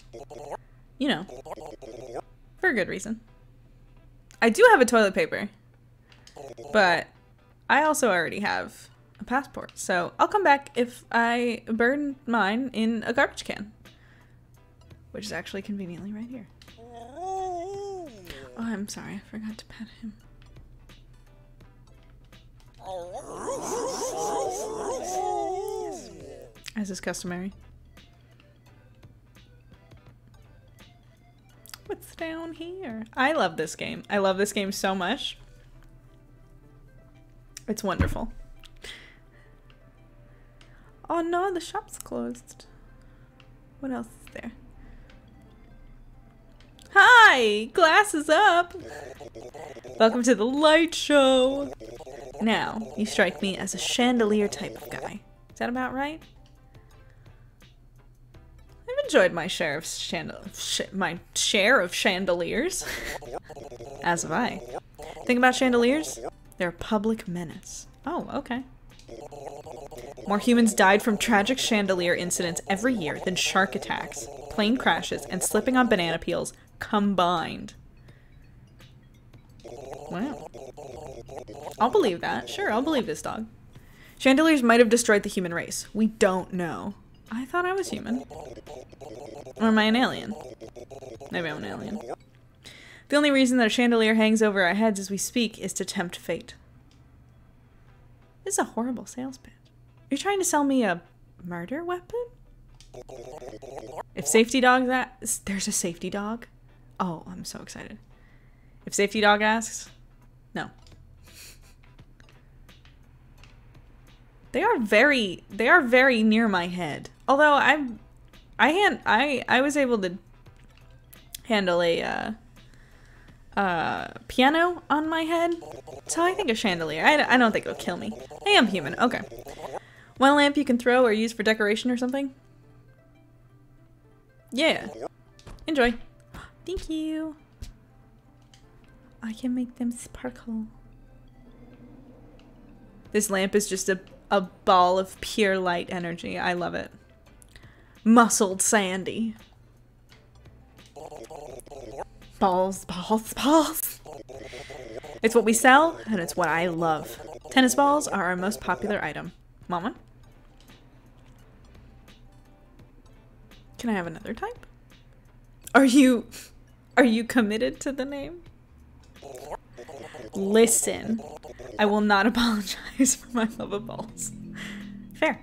You know. For a good reason. I do have a toilet paper. But I also already have a passport, so I'll come back if I burn mine in a garbage can. Which is actually conveniently right here. Oh, I'm sorry, I forgot to pet him. Yes. As is customary. What's down here? I love this game. I love this game so much. It's wonderful. Oh no, the shop's closed. What else is there? Hi! Glasses up! Welcome to the light show! Now, you strike me as a chandelier type of guy. Is that about right? I've enjoyed my share of chandeliers. As have I. Think about chandeliers? They're a public menace. Oh, okay. More humans died from tragic chandelier incidents every year than shark attacks, plane crashes, and slipping on banana peels combined. Wow. I'll believe that. Sure, I'll believe this dog. Chandeliers might have destroyed the human race. We don't know. I thought I was human. Or am I an alien? Maybe I'm an alien. The only reason that a chandelier hangs over our heads as we speak is to tempt fate. This is a horrible sales pitch. You're trying to sell me a murder weapon? If safety dog there's a safety dog? Oh, I'm so excited. If safety dog asks, no. They are very near my head. Although I was able to handle a piano on my head, so I think a chandelier. I don't think it'll kill me. I am human. Okay. One lamp you can throw or use for decoration or something. Yeah. Enjoy. Thank you. I can make them sparkle. This lamp is just a ball of pure light energy. I love it. Muscled Sandy. Balls, balls, balls. It's what we sell, and it's what I love. Tennis balls are our most popular item. Mama? Can I have another type? Are you committed to the name? Listen, I will not apologize for my love of balls. Fair.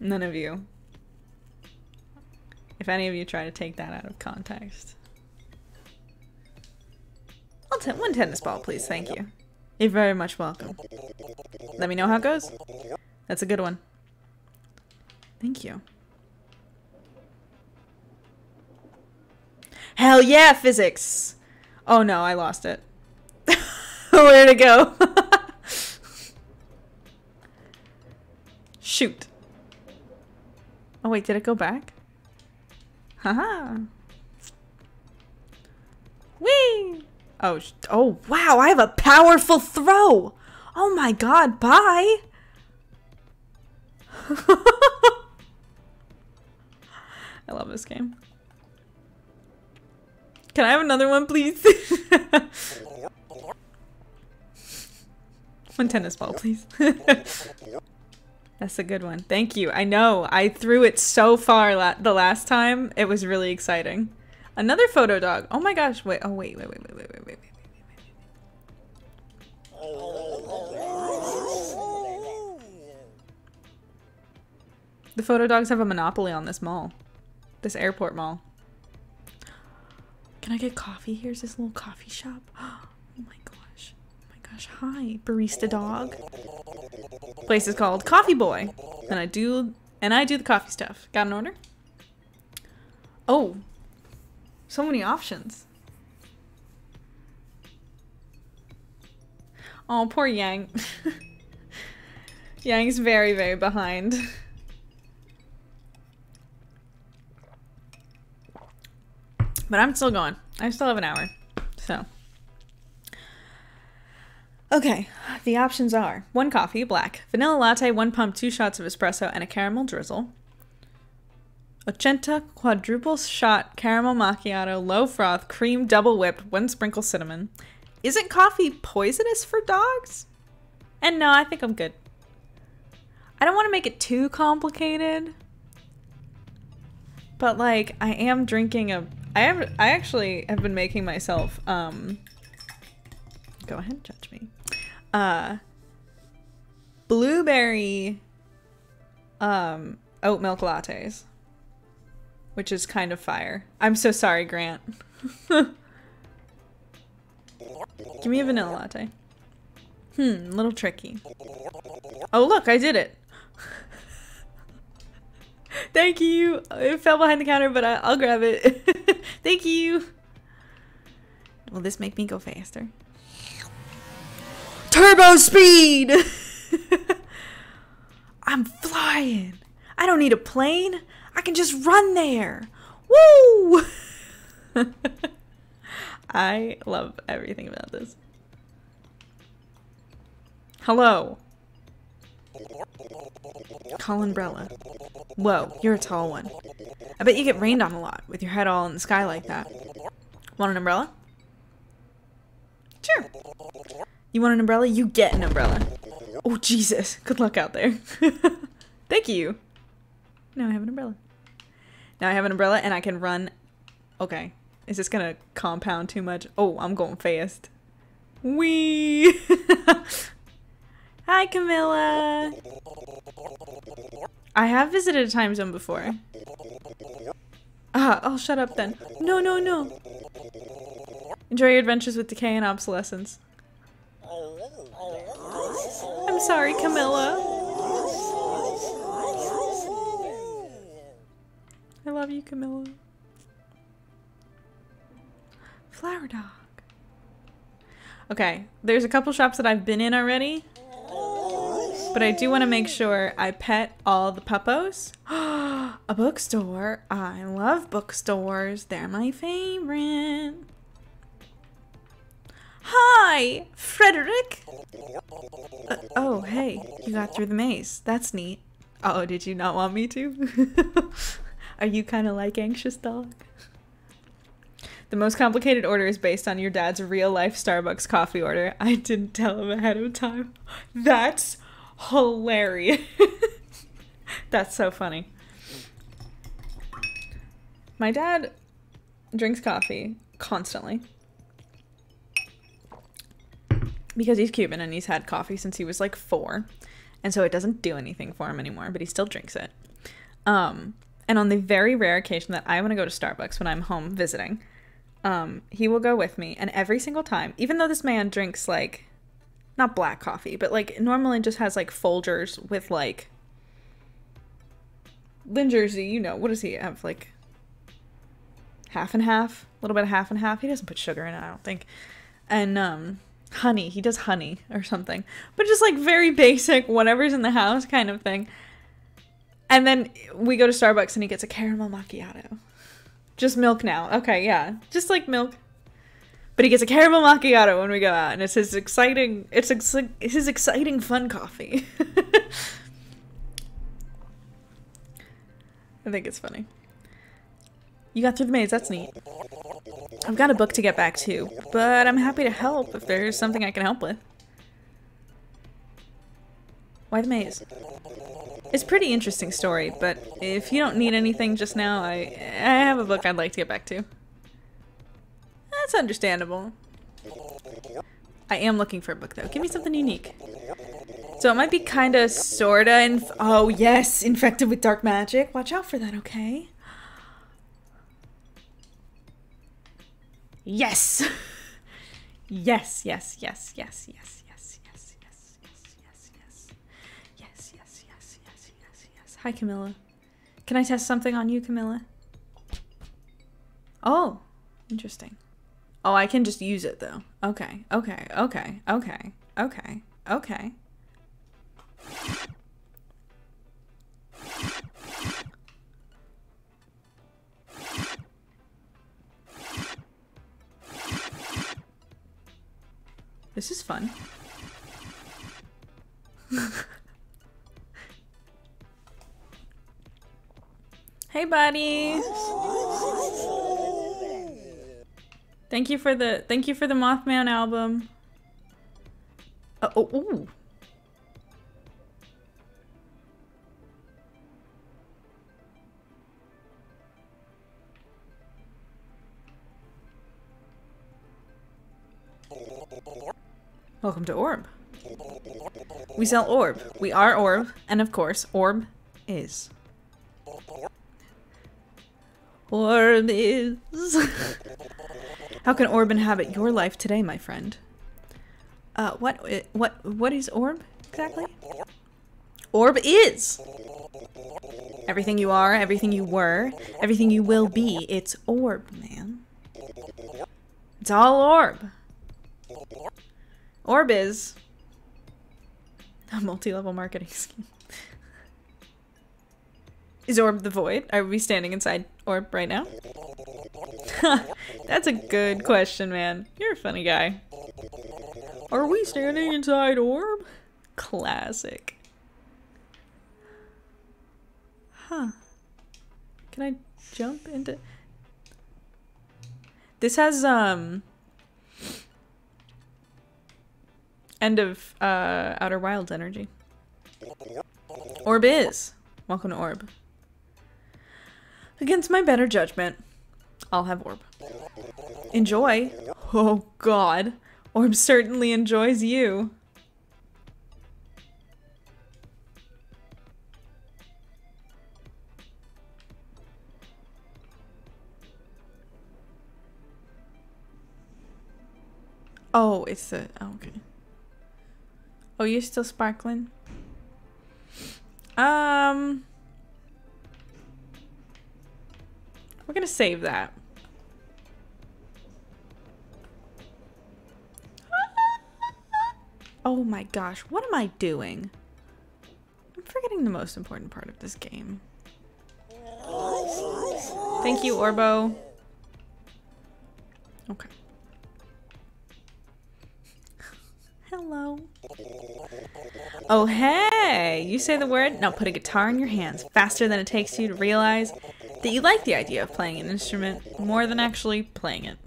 None of you. If any of you try to take that out of context. One tennis ball, please, thank you. You're very much welcome. Let me know how it goes. That's a good one. Thank you. Hell yeah, physics! Oh no, I lost it. Where'd it go? Shoot. Oh wait, did it go back? Haha. Whee! Oh, oh wow, I have a powerful throw! Oh my god, bye! I love this game. Can I have another one, please? One tennis ball, please. That's a good one. Thank you. I know. I threw it so far the last time. It was really exciting. Another photo dog. Oh my gosh. Wait. Oh, wait. The photo dogs have a monopoly on this mall. This airport mall. Can I get coffee? Here's this little coffee shop. Oh my gosh. Oh my gosh. Hi, barista dog. Place is called Coffee Boy. And I do the coffee stuff. Got an order? Oh. So many options. Oh, poor Yang. Yang's very, very behind. But I'm still going. I still have an hour. So. Okay. The options are 1 coffee, black. Vanilla latte, 1 pump, 2 shots of espresso, and a caramel drizzle. 80 quadruple shot caramel macchiato, low froth, cream, double whipped, 1 sprinkle cinnamon. Isn't coffee poisonous for dogs? And no, I think I'm good. I don't want to make it too complicated. But like, I am drinking a... I actually have been making myself, go ahead and judge me, blueberry, oat milk lattes, which is kind of fire. I'm so sorry, Grant. Give me a vanilla latte. Hmm, a little tricky. Oh, look, I did it. Thank you. It fell behind the counter, but I'll grab it. Thank you. Will this make me go faster? Turbo speed! I'm flying. I don't need a plane. I can just run there. Woo! I love everything about this. Hello. Call umbrella. Whoa, you're a tall one. I bet you get rained on a lot with your head all in the sky like that. Want an umbrella? Sure. You want an umbrella? You get an umbrella. Oh, Jesus. Good luck out there. Thank you. Now I have an umbrella. Now I have an umbrella and I can run. Okay. Is this gonna compound too much? Oh, I'm going fast. Whee! Hi, Camilla! I have visited a time zone before. Ah, I'll shut up then. No, no, no! Enjoy your adventures with decay and obsolescence. I'm sorry, Camilla! I love you, Camilla. Flower dog. Okay, there's a couple shops that I've been in already. But I do want to make sure I pet all the puppos. A bookstore. I love bookstores. They're my favorite. Hi, Frederick. Oh, hey, you got through the maze. That's neat. Oh, did you not want me to? Are you kind of like anxious dog? The most complicated order is based on your dad's real-life Starbucks coffee order. I didn't tell him ahead of time. That's hilarious. That's so funny. My dad drinks coffee constantly because he's Cuban and he's had coffee since he was like 4, and so it doesn't do anything for him anymore, but he still drinks it. And on the very rare occasion that I want to go to Starbucks when I'm home visiting, he will go with me, and every single time, even though this man drinks like not black coffee, but like normally just has like Folgers with like Lynn Jersey, you know, what does he have? Like half and half, a little bit of half and half. He doesn't put sugar in it, I don't think. And honey, he does honey or something, but just like very basic, whatever's in the house kind of thing. And then we go to Starbucks and he gets a caramel macchiato. Just milk now. Okay, yeah, just like milk. But he gets a caramel macchiato when we go out, and it's his exciting fun coffee. I think it's funny. You got through the maze, that's neat. I've got a book to get back to, but I'm happy to help if there's something I can help with. Why the maze? It's a pretty interesting story, but if you don't need anything just now, I have a book I'd like to get back to. That's understandable. I am looking for a book though. Give me something unique. So it might be kinda, sorta, oh yes! Infected with dark magic. Watch out for that, okay? Yes! Yes, yes, yes, yes, yes, yes, yes, yes, yes, yes, yes, yes, yes, yes, yes, yes, yes. Hi, Camilla. Can I test something on you, Camilla? Oh, interesting. Oh, I can just use it though. Okay, okay, okay, okay, okay, okay. This is fun. Hey, buddy. Thank you for the Mothman album. Oh. Welcome to Orb. We sell Orb. We are Orb, and of course, Orb is. Orb is. How can Orb inhabit your life today, my friend? What is Orb exactly? Orb is everything you are, everything you were, everything you will be. It's Orb, man. It's all Orb. Orb is a multi-level marketing scheme. Is Orb the void? Are we standing inside Orb right now? That's a good question, man. You're a funny guy. Are we standing inside Orb? Classic. Huh. Can I jump into... This has, end of Outer Wilds energy. Orb is. Welcome to Orb. Against my better judgment, I'll have Orb. Enjoy. Oh god. Orb certainly enjoys you. Oh, it's a... Oh, okay. Oh, you're still sparkling? We're gonna save that. Oh my gosh, what am I doing? I'm forgetting the most important part of this game. Thank you, Orbo. Okay. Hello. Oh, hey! You say the word, now put a guitar in your hands faster than it takes you to realize that you like the idea of playing an instrument more than actually playing it.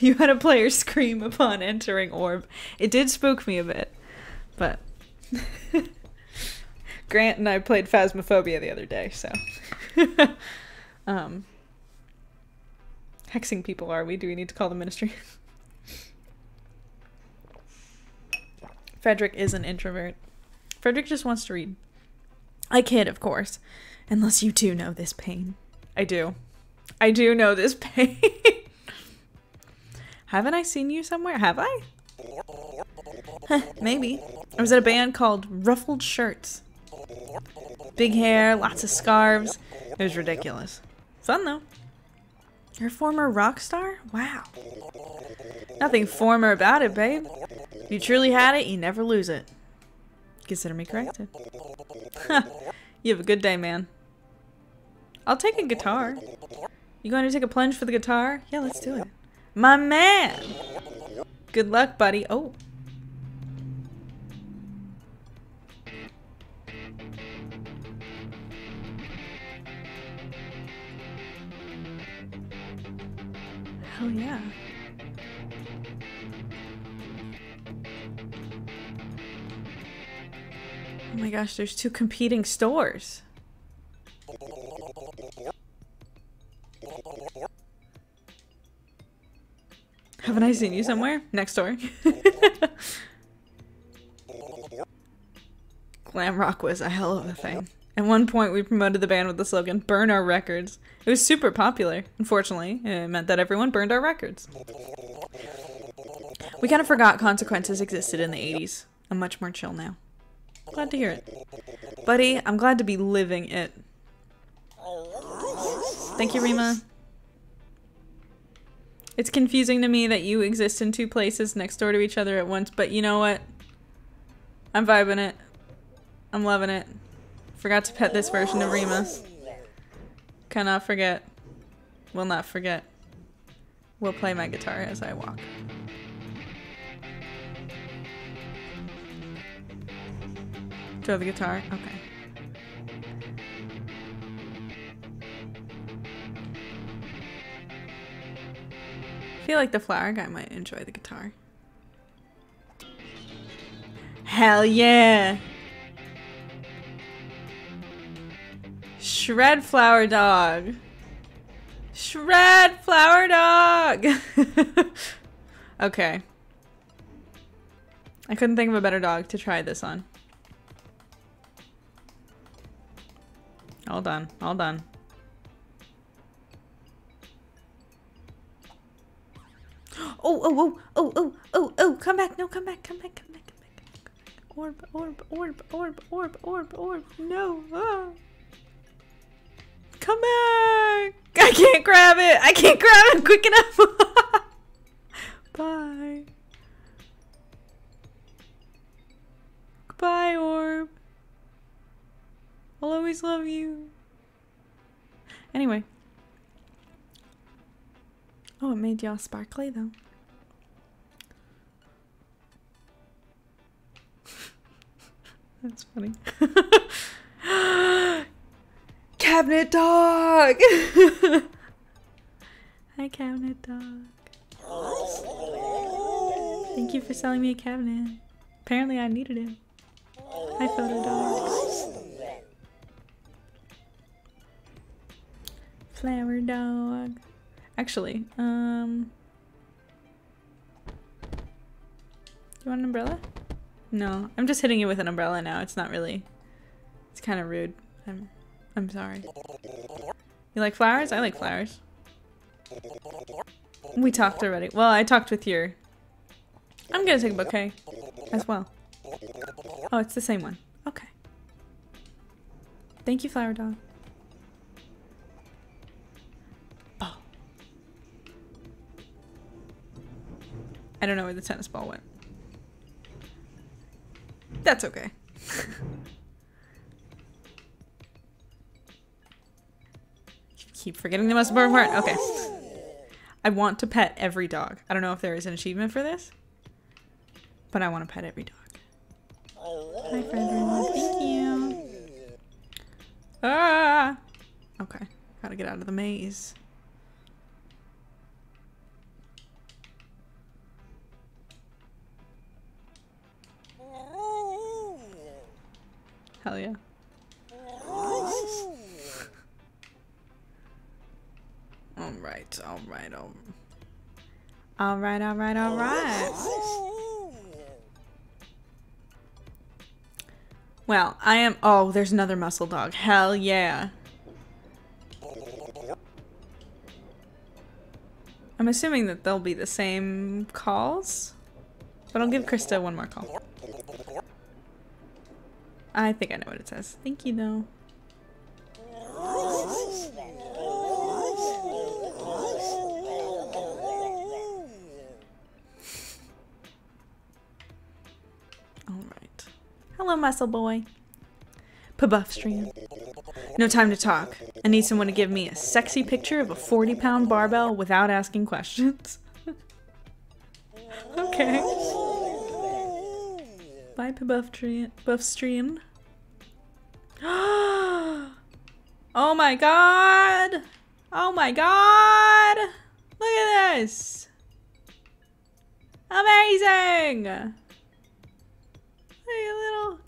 You had a player scream upon entering Orb. It did spook me a bit, but... Grant and I played Phasmophobia the other day, so... Hexing people, are we? Do we need to call the ministry? Frederick is an introvert. Frederick just wants to read. I kid, of course. Unless you two know this pain. I do. I do know this pain. Haven't I seen you somewhere? Have I? Maybe. I was at a band called Ruffled Shirts. Big hair, lots of scarves. It was ridiculous. Fun though. Your former rock star? Wow. Nothing former about it, babe. If you truly had it, you never lose it. Consider me corrected. You have a good day, man. I'll take a guitar. You going to take a plunge for the guitar? Yeah, let's do it. My man! Good luck, buddy. Oh. Hell yeah. Oh my gosh, there's two competing stores. Haven't I seen you somewhere? Next door. Glam rock was a hell of a thing. At one point, we promoted the band with the slogan, "Burn Our Records." It was super popular. Unfortunately, it meant that everyone burned our records. We kind of forgot consequences existed in the 80s. I'm much more chill now. Glad to hear it. Buddy, I'm glad to be living it. Thank you, Rima. It's confusing to me that you exist in two places next door to each other at once, but you know what? I'm vibing it. I'm loving it. Forgot to pet this version of Rima. Cannot forget. Will not forget. Will play my guitar as I walk. Throw the guitar? Okay. I feel like the flower guy might enjoy the guitar. Hell yeah! Shred flower dog! Shred flower dog! Okay. I couldn't think of a better dog to try this on. All done. All done. Oh, come back, no, come back. Orb, no, ah. Come back! I can't grab it quick enough! Bye. Goodbye, Orb. I'll always love you. Anyway. Oh, it made y'all sparkly, though. That's funny. Cabinet dog! Hi, cabinet dog. Thank you for selling me a cabinet. Apparently I needed it. Hi, photo dog. Flower dog. Actually, you want an umbrella? No, I'm just hitting you with an umbrella now. It's not really. It's kind of rude. I'm sorry. You like flowers? I like flowers. We talked already. Well, I talked with your. I'm gonna take a bouquet as well. Oh, it's the same one. Okay. Thank you, flower dog. I don't know where the tennis ball went. That's okay. Keep forgetting the most important part. Okay. I want to pet every dog. I don't know if there is an achievement for this, but I want to pet every dog. Hi, friend. Thank you. Ah. Okay. Gotta get out of the maze. Hell yeah. All right. Well, I am. Oh, there's another muscle dog. Hell yeah. I'm assuming that they'll be the same calls, but I'll give Krista one more call. I think I know what it says. Thank you, though. Alright. Hello, muscle boy. Pabuff stream. No time to talk. I need someone to give me a sexy picture of a 40-pound barbell without asking questions. Okay. Bye, Pabuff stream. Oh my god! Look at that! Yes! Amazing! Hey, little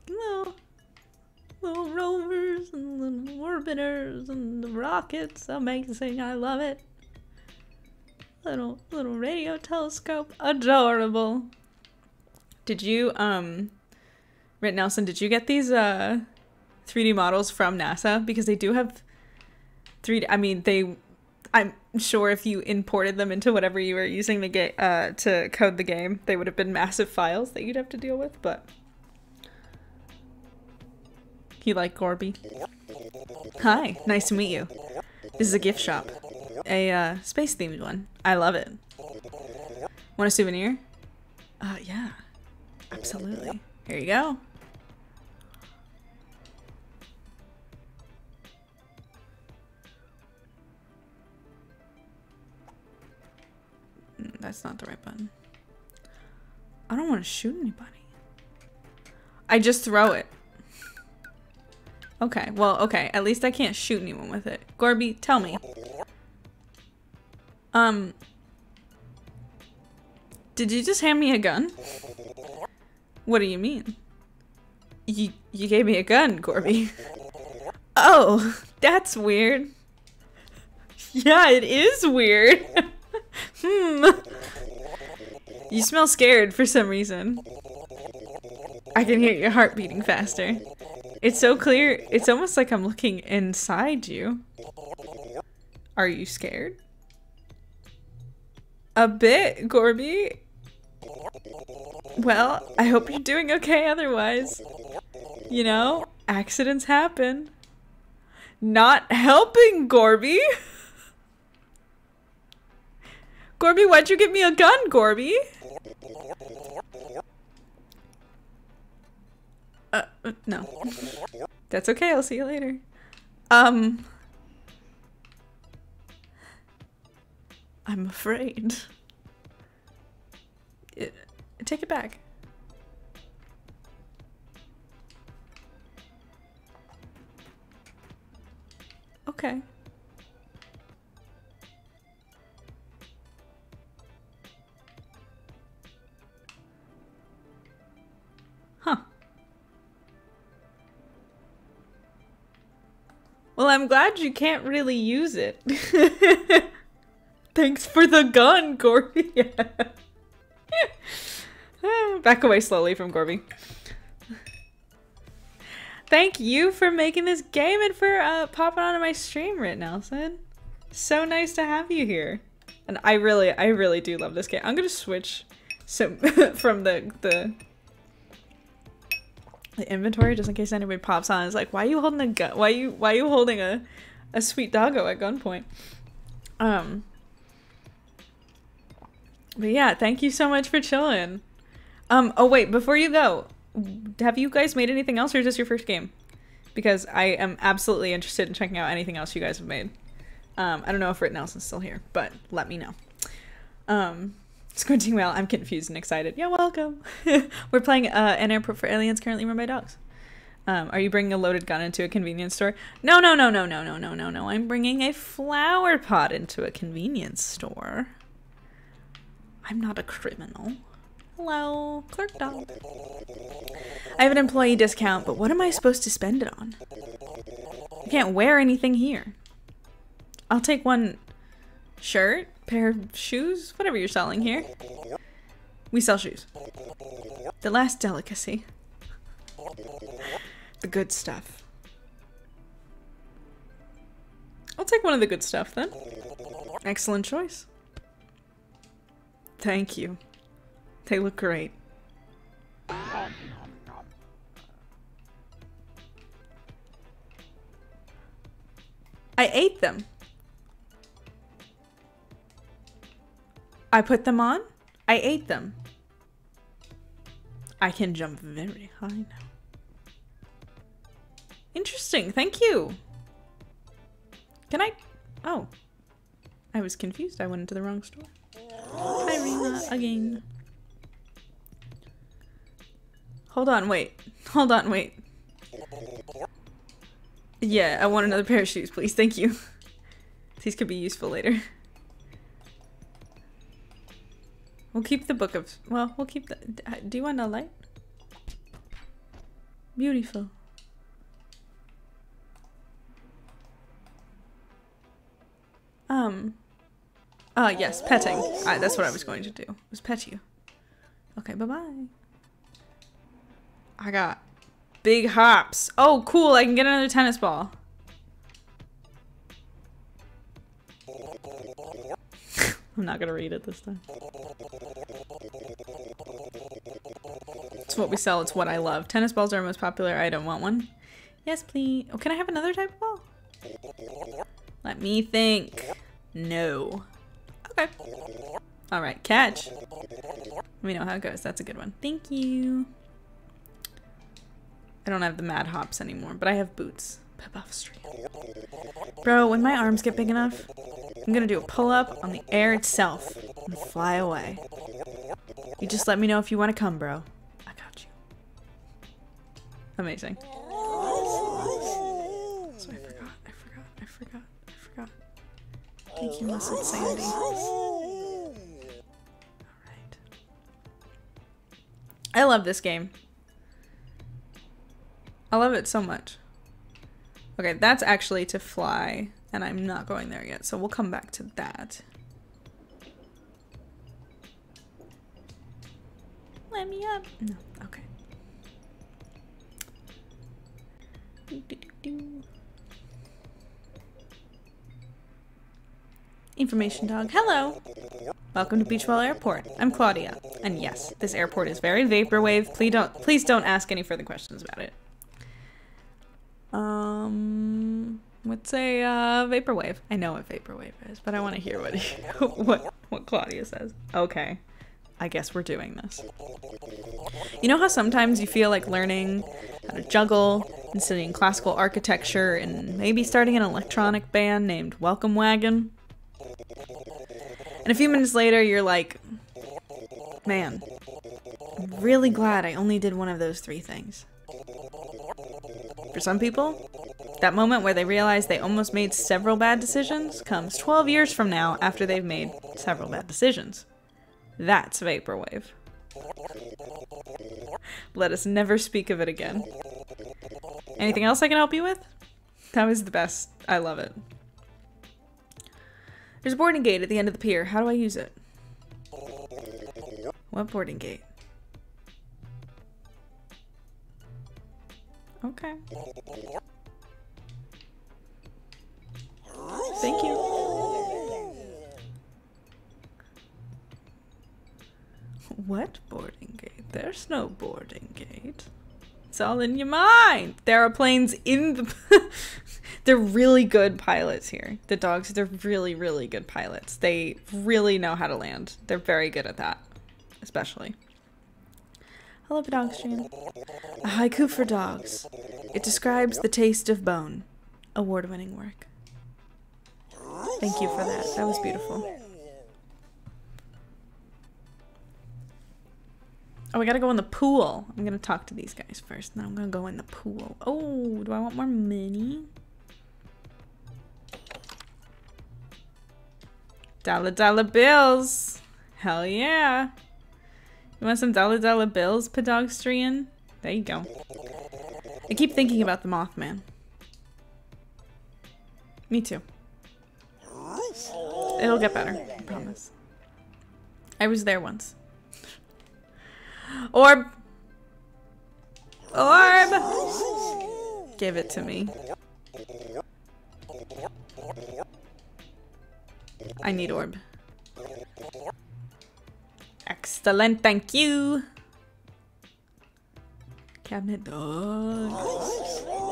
rovers and little orbiters and the rockets. Amazing, I love it. Little radio telescope. Adorable. Did you, Rit Nelson, did you get these, 3D models from NASA? Because they do have 3D, I mean, I'm sure if you imported them into whatever you were using the game, to code the game, they would have been massive files that you'd have to deal with, but... You like Gorby? Hi, nice to meet you. This is a gift shop. A, space-themed one. I love it. Want a souvenir? Yeah. Absolutely. Here you go. That's not the right button. I don't want to shoot anybody. I just throw it. Okay, well, okay. At least I can't shoot anyone with it. Gorby, tell me. Did you just hand me a gun? What do you mean? You gave me a gun, Gorby. Oh, that's weird. Yeah, it is weird. You smell scared for some reason. I can hear your heart beating faster. It's so clear. It's almost like I'm looking inside you. Are you scared? A bit, Gorby. Well, I hope you're doing okay otherwise. You know, accidents happen. Not helping, Gorby! Gorby, why'd you give me a gun, Gorby? No. That's okay, I'll see you later. I'm afraid. Take it back. Okay. Well, I'm glad you can't really use it. Thanks for the gun, Gorby. Yeah. Back away slowly from Gorby. Thank you for making this game and for popping onto my stream, Rit Nelson. So nice to have you here. And I really do love this game. I'm gonna switch from the inventory, just in case anybody pops on. It's like, why are you holding a gun? Why are you holding a sweet doggo at gunpoint? But yeah, thank you so much for chilling. Oh wait, before you go, have you guys made anything else, or is this your first game? Because I am absolutely interested in checking out anything else you guys have made. I don't know if Rit Nelson's still here, but let me know. Squinting well, I'm confused and excited. You're welcome. We're playing An Airport for Aliens Currently Run by Dogs. Are you bringing a loaded gun into a convenience store? No. I'm bringing a flower pot into a convenience store. I'm not a criminal. Hello, clerk dog. I have an employee discount, but what am I supposed to spend it on? I can't wear anything here. I'll take one shirt. Pair of shoes? Whatever you're selling here. We sell shoes. The last delicacy. The good stuff. I'll take one of the good stuff then. Excellent choice. Thank you. They look great. I ate them. I put them on. I ate them. I can jump very high now. Interesting. Thank you. Can I? Oh. I was confused. I went into the wrong store. Hi, Rena. Again. Hold on. Wait. Hold on. Wait. Yeah, I want another pair of shoes, please. Thank you. These could be useful later. We'll keep the book of... Well, we'll keep the... Do you want a light? Beautiful. Oh, yes, petting. All right, that's what I was going to do, was pet you. Okay, bye-bye. I got big hops. Oh, cool, I can get another tennis ball. I'm not gonna read it this time. It's what we sell, it's what I love. Tennis balls are our most popular item. Want one? Yes, please. Oh, can I have another type of ball? Let me think. No. Okay. Alright, catch. Let me know how it goes. That's a good one. Thank you. I don't have the mad hops anymore, but I have boots. Pep off street. Bro, when my arms get big enough, I'm gonna do a pull-up on the air itself and fly away. You just let me know if you want to come, bro. I got you. Amazing. So I forgot. Thank you, Miss Insanity. Alright. I love this game. I love it so much. Okay, that's actually to fly, and I'm not going there yet, so we'll come back to that. Let me up! No, okay. Information dog, hello! Welcome to Beachwell Airport. I'm Claudia, and yes, this airport is very vaporwave. Please don't ask any further questions about it. Let's say vaporwave. I know what vaporwave is, but I want to hear what what Claudia says. Okay, I guess we're doing this. You know how sometimes you feel like learning how to juggle and studying classical architecture and maybe starting an electronic band named Welcome Wagon? And a few minutes later you're like, man, I'm really glad I only did one of those three things. For some people, that moment where they realize they almost made several bad decisions comes 12 years from now after they've made several bad decisions. That's vaporwave. Let us never speak of it again. Anything else I can help you with? That was the best. I love it. There's a boarding gate at the end of the pier. How do I use it? What boarding gate? Okay. Thank you. What boarding gate? There's no boarding gate. It's all in your mind. There are planes in the... They're really good pilots here. The dogs, they're really, really good pilots. They really know how to land. They're very good at that, especially. I love a dog stream. A haiku for dogs. It describes the taste of bone. Award-winning work. Thank you for that. That was beautiful. Oh, I gotta go in the pool. I'm gonna talk to these guys first, and then I'm gonna go in the pool. Oh, do I want more money? Dollar bills. Hell yeah. You want some dollar bills, Podogstrian? There you go. I keep thinking about the Mothman. Me too. It'll get better, I promise. I was there once. Orb! Orb! Give it to me. I need orb. Excellent, thank you. Cabinet dog.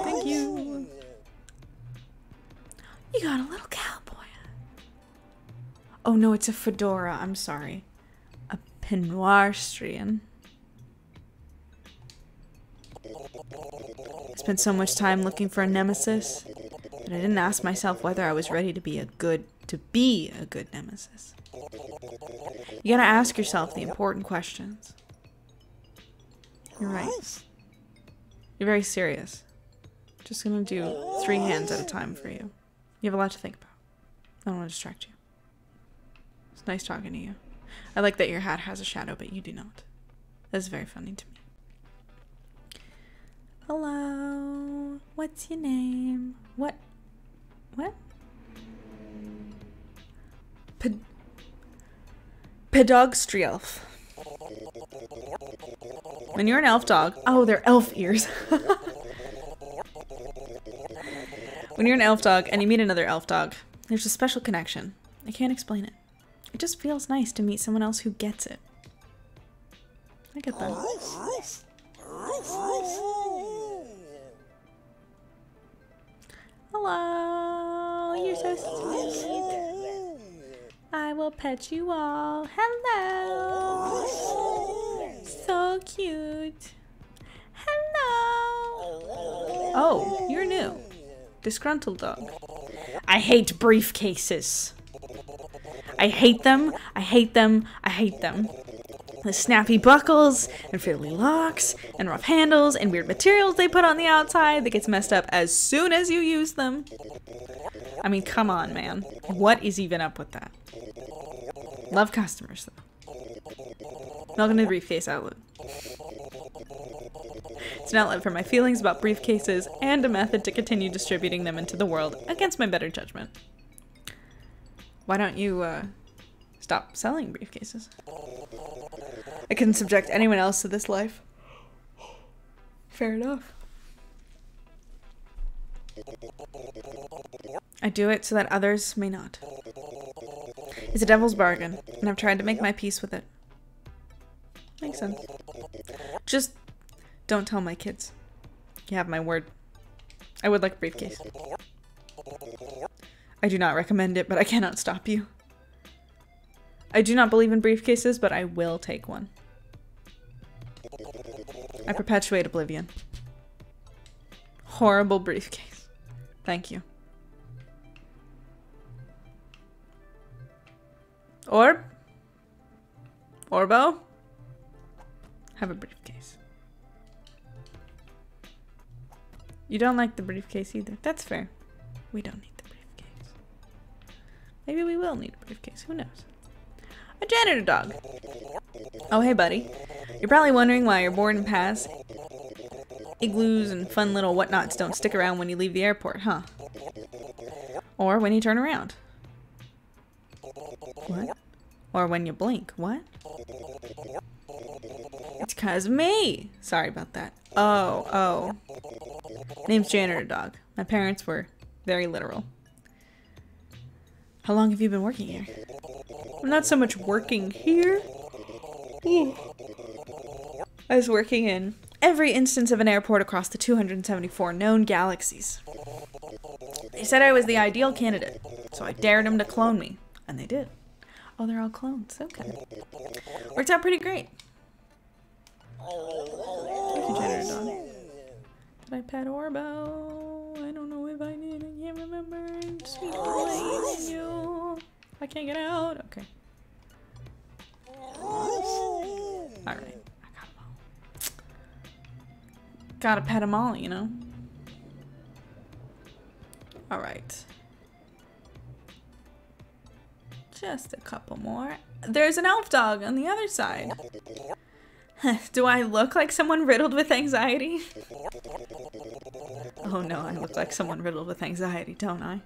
Thank you. You got a little cowboy. Oh no, it's a fedora. I'm sorry. A Pinoirstrian. I spent so much time looking for a nemesis that I didn't ask myself whether I was ready to be a good nemesis. You gotta ask yourself the important questions. You're right. You're very serious. Just gonna do three hands at a time for you. You have a lot to think about. I don't want to distract you. It's nice talking to you. I like that your hat has a shadow, but you do not. That's very funny to me. Hello. What's your name? What? Pedogstrielf. When you're an elf dog, oh, they're elf ears. When you're an elf dog and you meet another elf dog, there's a special connection. I can't explain it. It just feels nice to meet someone else who gets it. I get that. Hello, you're so sweet. I will pet you all. Hello. So cute. Hello. Oh, you're new. Disgruntled dog. I hate briefcases. I hate them. I hate them. I hate them. The snappy buckles and fiddly locks and rough handles and weird materials they put on the outside that gets messed up as soon as you use them. I mean, come on, man. What is even up with that? Love customers, though. Not gonna briefcase outlet. It's an outlet for my feelings about briefcases and a method to continue distributing them into the world against my better judgment. Why don't you, stop selling briefcases? I couldn't subject anyone else to this life. Fair enough. I do it so that others may not. It's a devil's bargain, and I've tried to make my peace with it. Makes sense. Just don't tell my kids. You have my word. I would like a briefcase. I do not recommend it, but I cannot stop you. I do not believe in briefcases, but I will take one. I perpetuate oblivion. Horrible briefcase. Thank you. Orb? Orbo? Have a briefcase. You don't like the briefcase either. That's fair. We don't need the briefcase. Maybe we will need a briefcase. Who knows? A janitor dog. Oh, hey, buddy. You're probably wondering why your board and pass, igloos, and fun little whatnots don't stick around when you leave the airport, huh? Or when you turn around. What? Or when you blink. What? It's 'cause me. Sorry about that. Oh. Name's Janitor Dog. My parents were very literal. How long have you been working here? I'm not so much working here. I was working in every instance of an airport across the 274 known galaxies. They said I was the ideal candidate, so I dared them to clone me. And they did. Oh, they're all clones. Okay. Worked out pretty great. Did I pet Orbo? I don't know if I did. I can't remember. Sweet boy, you. I can't get out. Okay. Alright. I got them all. Gotta pet them all, you know? Alright. Just a couple more. There's an elf dog on the other side. Do I look like someone riddled with anxiety? Oh no, I look like someone riddled with anxiety, don't I?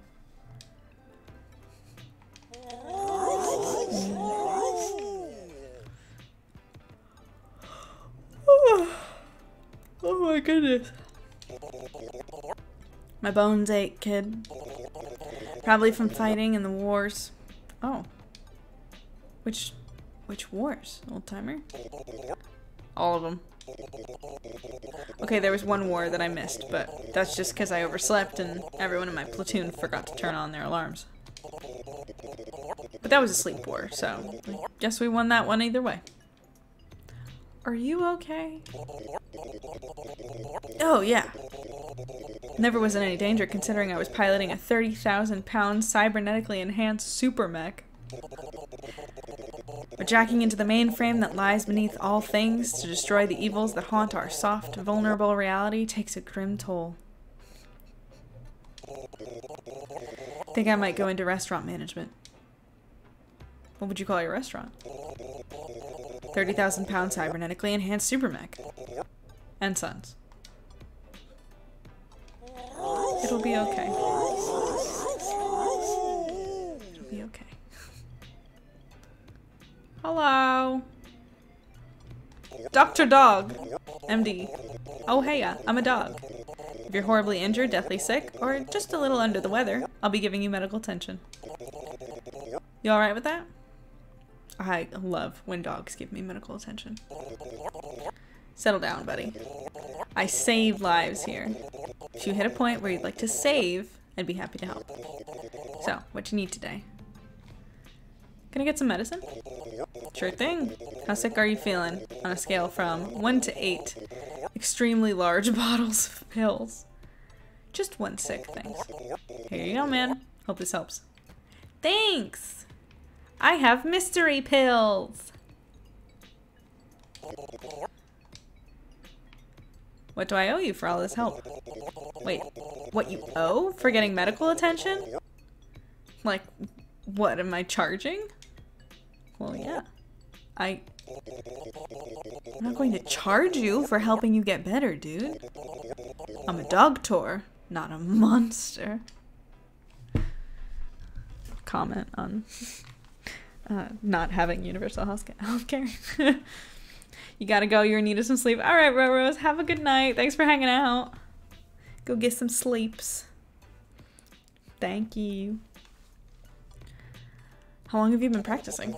Oh my goodness. My bones ache, kid. Probably from fighting in the wars. Oh. Which wars, old timer? All of them. Okay, there was one war that I missed, but that's just because I overslept and everyone in my platoon forgot to turn on their alarms. But that was a sleep war, so I guess we won that one either way. Are you okay? Oh, yeah. Never was in any danger considering I was piloting a 30,000-pound cybernetically enhanced super mech. Or jacking into the mainframe that lies beneath all things to destroy the evils that haunt our soft, vulnerable reality takes a grim toll. Think I might go into restaurant management. What would you call your restaurant? 30,000 pounds cybernetically enhanced super mech. And sons. It'll be okay. It'll be okay. Hello. Dr. Dog. MD. Oh heya, I'm a dog. If you're horribly injured, deathly sick, or just a little under the weather, I'll be giving you medical attention. You alright with that? I love when dogs give me medical attention. Settle down, buddy. I save lives here. If you hit a point where you'd like to save, I'd be happy to help. So, what you need today? Can I get some medicine? Sure thing. How sick are you feeling? On a scale from 1 to 8. Extremely large bottles of pills. Just one sick, thanks. Here you go, man. Hope this helps. Thanks! I have mystery pills! What do I owe you for all this help? Wait, what you owe for getting medical attention? Like, what am I charging? Well, yeah. I'm not going to charge you for helping you get better, dude. I'm a dog-tor, not a monster. Comment on not having universal healthcare. You gotta go, you're in need of some sleep. Alright, Rose, have a good night. Thanks for hanging out. Go get some sleeps. Thank you. How long have you been practicing?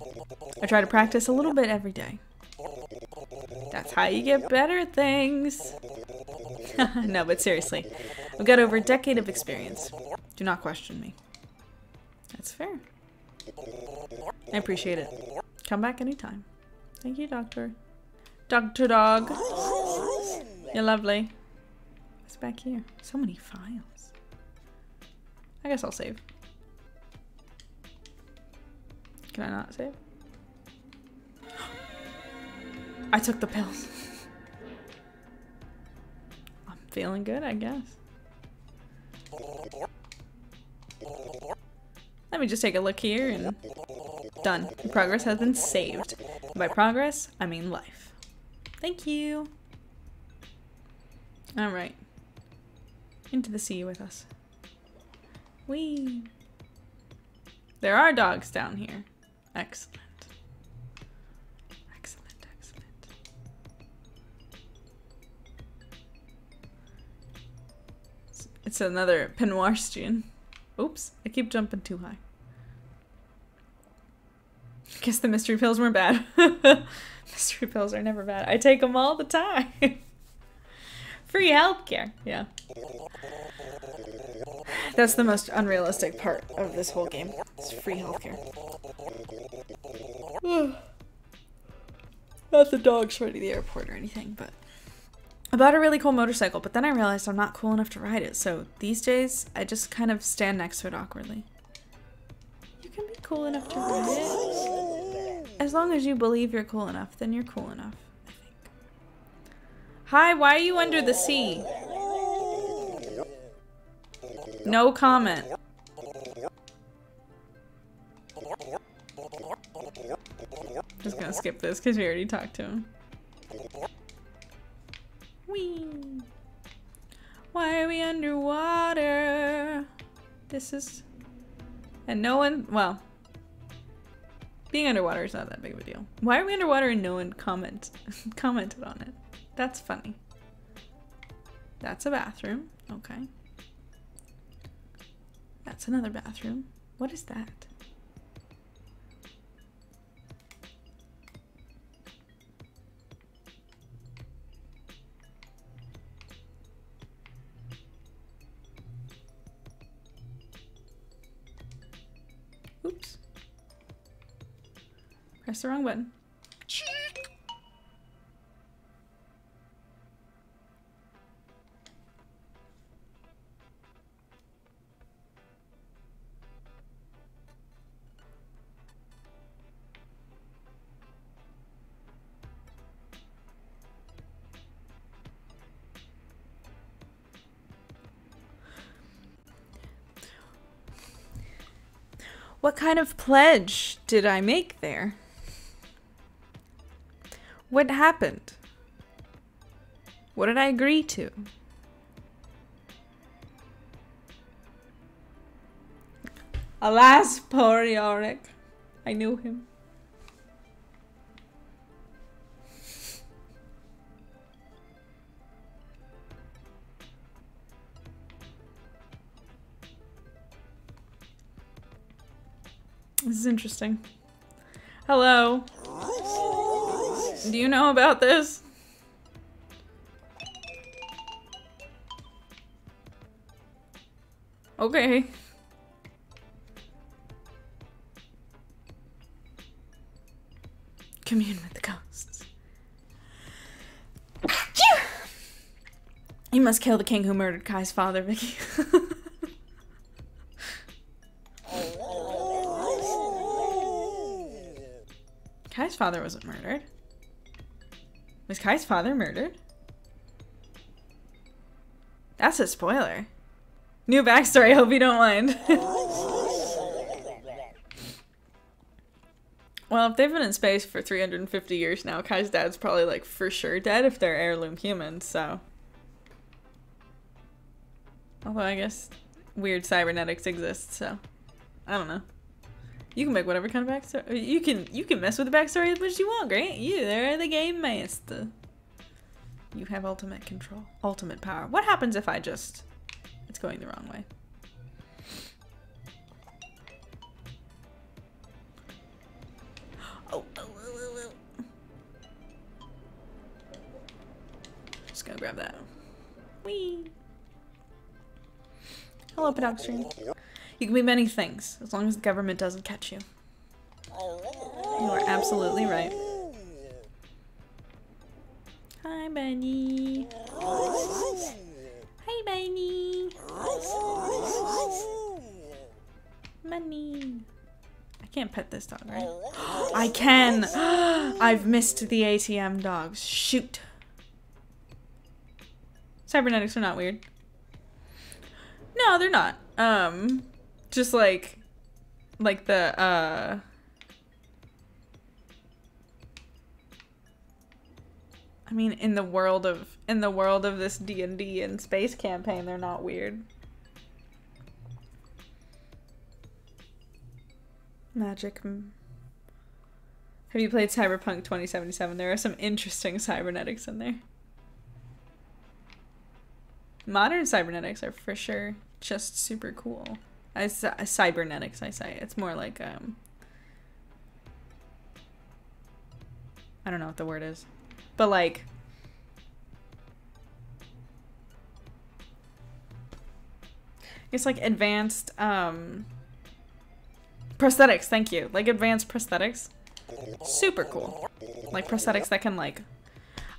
I try to practice a little bit every day. That's how you get better at things. No, but seriously, I've got over a decade of experience. Do not question me. That's fair. I appreciate it. Come back anytime. Thank you, Doctor. Dr. Dog. You're lovely. What's back here? So many files. I guess I'll save. Can I not save? I took the pills. I'm feeling good, I guess. Let me just take a look here and... Done. Progress has been saved. And by progress, I mean life. Thank you! Alright. Into the sea with us. Whee! There are dogs down here. Excellent. Excellent, excellent. It's another Penwarstian. Oops, I keep jumping too high. Guess the mystery pills weren't bad. Mystery pills are never bad. I take them all the time. Free healthcare. Yeah. That's the most unrealistic part of this whole game. It's free healthcare. Not the dog's ready to the airport or anything, but... I bought a really cool motorcycle, but then I realized I'm not cool enough to ride it, so these days, I just kind of stand next to it awkwardly. You can be cool enough to ride it. As long as you believe you're cool enough, then you're cool enough, I think. Hi, why are you under the sea? No comment. Just gonna skip this, because we already talked to him. Whee. Why are we underwater? This is... And no one... Well... Being underwater is not that big of a deal. Why are we underwater and no one commented on it? That's funny. That's a bathroom. Okay. That's another bathroom. What is that? Oops. Press the wrong button. What kind of pledge did I make there? What happened? What did I agree to? Alas, poor Yorick. I knew him. This is interesting. Hello. Do you know about this? Okay. Commune with the ghosts. You must kill the king who murdered Kai's father, Vicky. Kai's father wasn't murdered. Was Kai's father murdered? That's a spoiler. New backstory, hope you don't mind. Well, if they've been in space for 350 years now, Kai's dad's probably like for sure dead if they're heirloom humans, so. Although I guess weird cybernetics exists, so. I don't know. You can make whatever kind of backstory. You can mess with the backstory as much as you want, Grant. You are the game master. You have ultimate control. Ultimate power. What happens if I just... It's going the wrong way. Oh. Just gonna grab that. Whee! Hello, Pedogstream. You can be many things, as long as the government doesn't catch you. You are absolutely right. Hi, Bunny. Hi, Bunny. Bunny. I can't pet this dog, right? I can! I've missed the ATM dogs. Shoot. Cybernetics are not weird. No, they're not. Just like the, I mean, in the world of this D&D and space campaign, they're not weird. Magic. Have you played Cyberpunk 2077? There are some interesting cybernetics in there. Modern cybernetics are for sure just super cool. Cybernetics, I say. It's more like, I don't know what the word is. But like, it's like advanced, prosthetics, thank you. Like advanced prosthetics. Super cool. Like prosthetics that can like,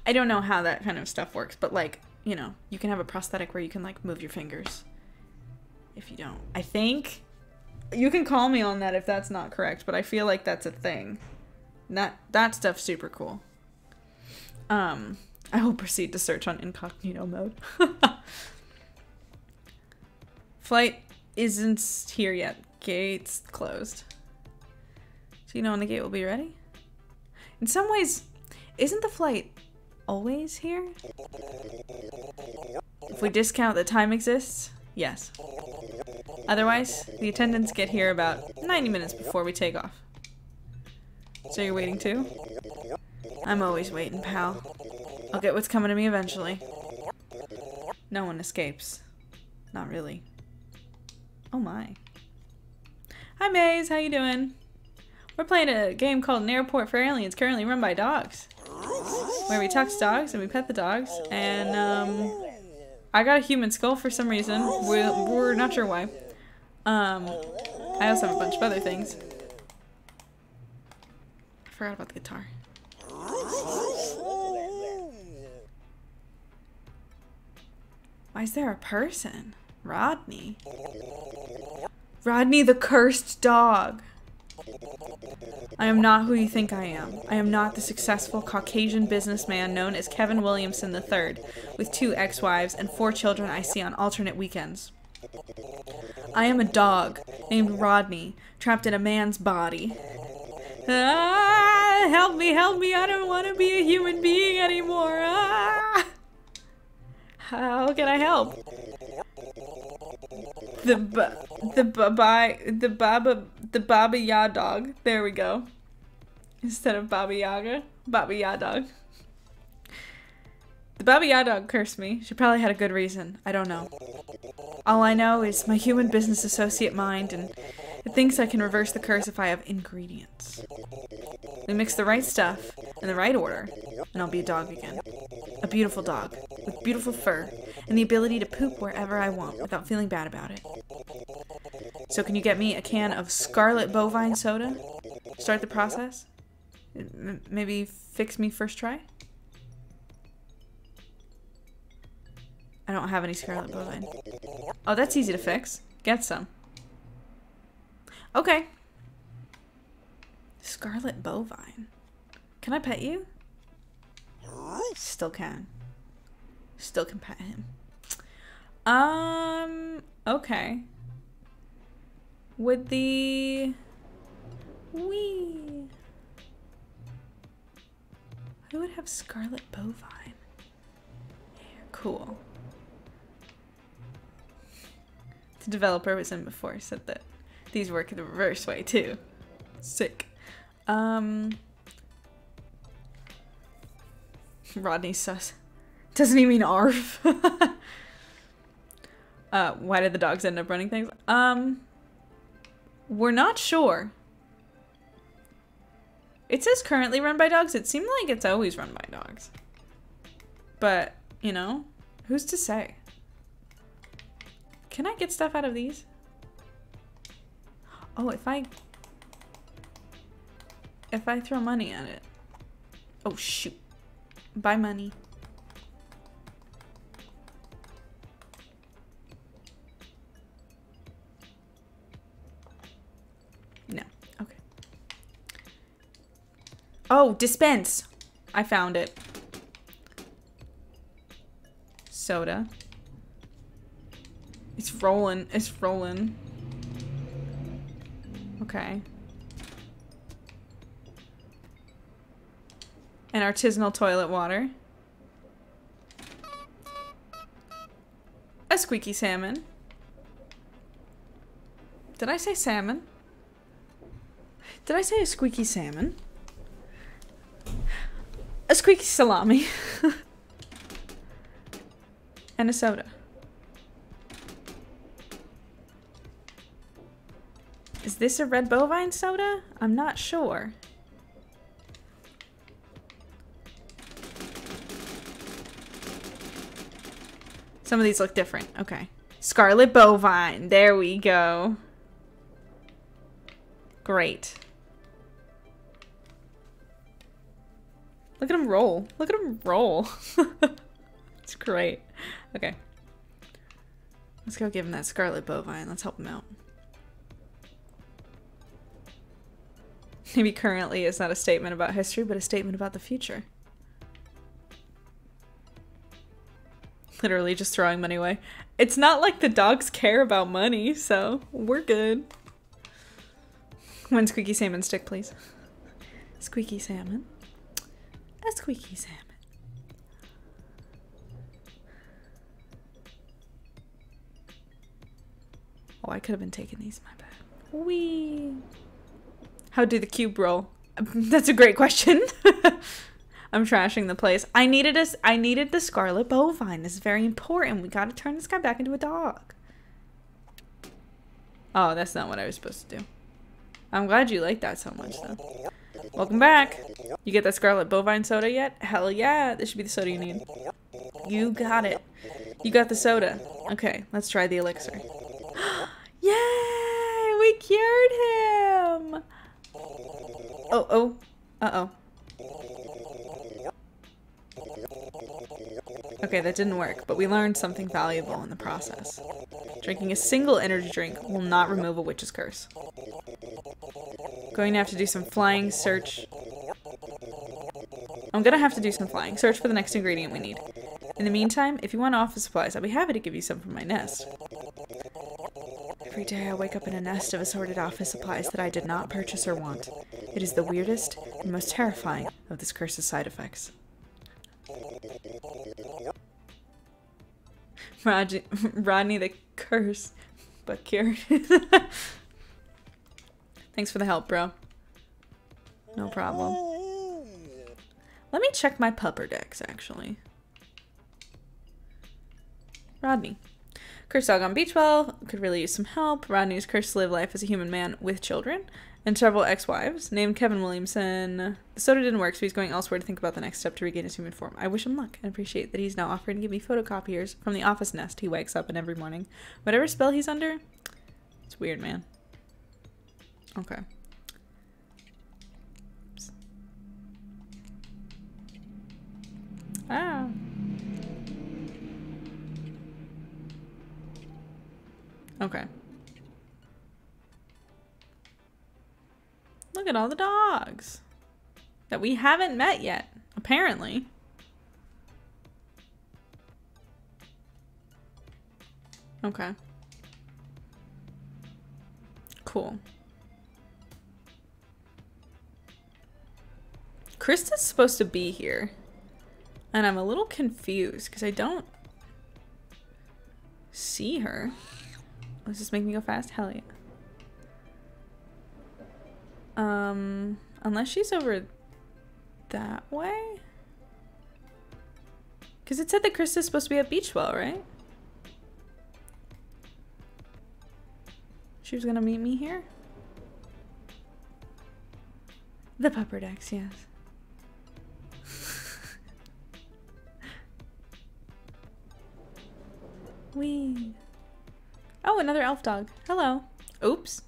I don't know how that kind of stuff works, but like, you know, you can have a prosthetic where you can like move your fingers. If you don't. I think you can call me on that if that's not correct, but I feel like that's a thing. That stuff's super cool. I will proceed to search on incognito mode. Flight isn't here yet. Gate's closed. So you know when the gate will be ready? In some ways, isn't the flight always here? If we discount that time exists, yes. Otherwise, the attendants get here about 90 minutes before we take off. So you're waiting too? I'm always waiting, pal. I'll get what's coming to me eventually. No one escapes. Not really. Oh my. Hi Maze, how you doing? We're playing a game called An Airport for Aliens Currently Run by Dogs. Where we talk to dogs and we pet the dogs and I got a human skull for some reason. We're not sure why. I also have a bunch of other things. I forgot about the guitar. Why is there a person? Rodney. Rodney the cursed dog. I am not who you think I am. I am not the successful Caucasian businessman known as Kevin Williamson III, with 2 ex-wives and 4 children I see on alternate weekends. I am a dog, named Rodney, trapped in a man's body. Ah, help me, help me, I don't want to be a human being anymore. Ah! How can I help? The Baba Yaga dog. There we go. Instead of Baba Yaga, Baba Yaga dog. The Baba Yaga dog cursed me. She probably had a good reason. I don't know. All I know is my human business associate mind, and it thinks I can reverse the curse if I have ingredients. We mix the right stuff in the right order, and I'll be a dog again. A beautiful dog, with beautiful fur, and the ability to poop wherever I want without feeling bad about it. So can you get me a can of Scarlet Bovine soda? Start the process? Maybe fix me first try? I don't have any Scarlet Bovine. Oh, that's easy to fix. Get some. Okay. Scarlet Bovine. Can I pet you? Still can. Still can pet him. Okay. Would the... Wee. Who would have Scarlet Bovine? Cool. The developer was in before, said that these work in the reverse way too. Sick. Rodney sus. Doesn't he mean arf? Why did the dogs end up running things? We're not sure. It says currently run by dogs. It seemed like it's always run by dogs. But, you know, who's to say? Can I get stuff out of these? Oh, if I throw money at it. Oh, shoot. Buy money. No. Okay. Oh, dispense. I found it. Soda. It's rolling. It's rolling. Okay. And artisanal toilet water. A squeaky salmon. Did I say salmon? Did I say a squeaky salmon? A squeaky salami. And a soda. Is this a red bovine soda? I'm not sure. Some of these look different. Okay. Scarlet Bovine. There we go. Great. Look at him roll. Look at him roll. It's great. Okay. Let's go give him that Scarlet Bovine. Let's help him out. Maybe currently is not a statement about history, but a statement about the future. Literally just throwing money away. It's not like the dogs care about money, so we're good. One squeaky salmon stick, please. Squeaky salmon. A squeaky salmon. Oh, I could have been taking these, my bad. Wee. How did the cube roll? That's a great question. I'm trashing the place. I needed the Scarlet Bovine. This is very important. We gotta turn this guy back into a dog. Oh, that's not what I was supposed to do. I'm glad you like that so much, though. Welcome back. You get that Scarlet Bovine soda yet? Hell yeah. This should be the soda you need. You got it. You got the soda. Okay, let's try the elixir. Yay! We cured him! Oh, oh. Uh-oh. Okay, that didn't work, but we learned something valuable in the process. Drinking a single energy drink will not remove a witch's curse. Going to have to do some flying search. I'm gonna have to do some flying search for the next ingredient we need. In the meantime, if you want office supplies, I'll be happy to give you some from my nest. Every day I wake up in a nest of assorted office supplies that I did not purchase or want. It is the weirdest and most terrifying of this curse's side effects. Rodney the curse, but cured. Thanks for the help, bro. No problem. Let me check my pupper decks, actually. Rodney. Curse dog on Beachwell. Could really use some help. Rodney's cursed to live life as a human man with children. And several ex-wives. Named Kevin Williamson. The soda didn't work, so he's going elsewhere to think about the next step to regain his human form. I wish him luck and appreciate that he's now offering to give me photocopiers from the office nest he wakes up in every morning. Whatever spell he's under. It's weird, man. Okay. Oops. Ah. Okay. Look at all the dogs that we haven't met yet, apparently. Okay. Cool. Krista's supposed to be here, and I'm a little confused because I don't see her. Does this make me go fast? Hell yeah. Unless she's over that way? Because it said that Krista's supposed to be at Beachwell, right? She was gonna meet me here? The pupper decks, yes. Wee. Oh, another elf dog. Hello. Oops.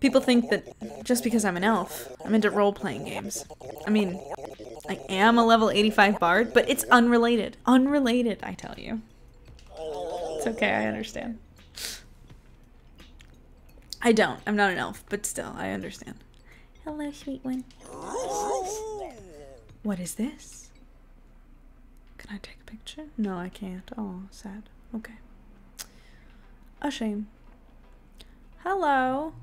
People think that just because I'm an elf, I'm into role-playing games. I mean, I am a level 85 bard, but it's unrelated. Unrelated, I tell you. It's okay, I understand. I don't. I'm not an elf, but still, I understand. Hello, sweet one. What is this? Can I take a picture? No, I can't. Oh, sad. Okay. A shame. Hello.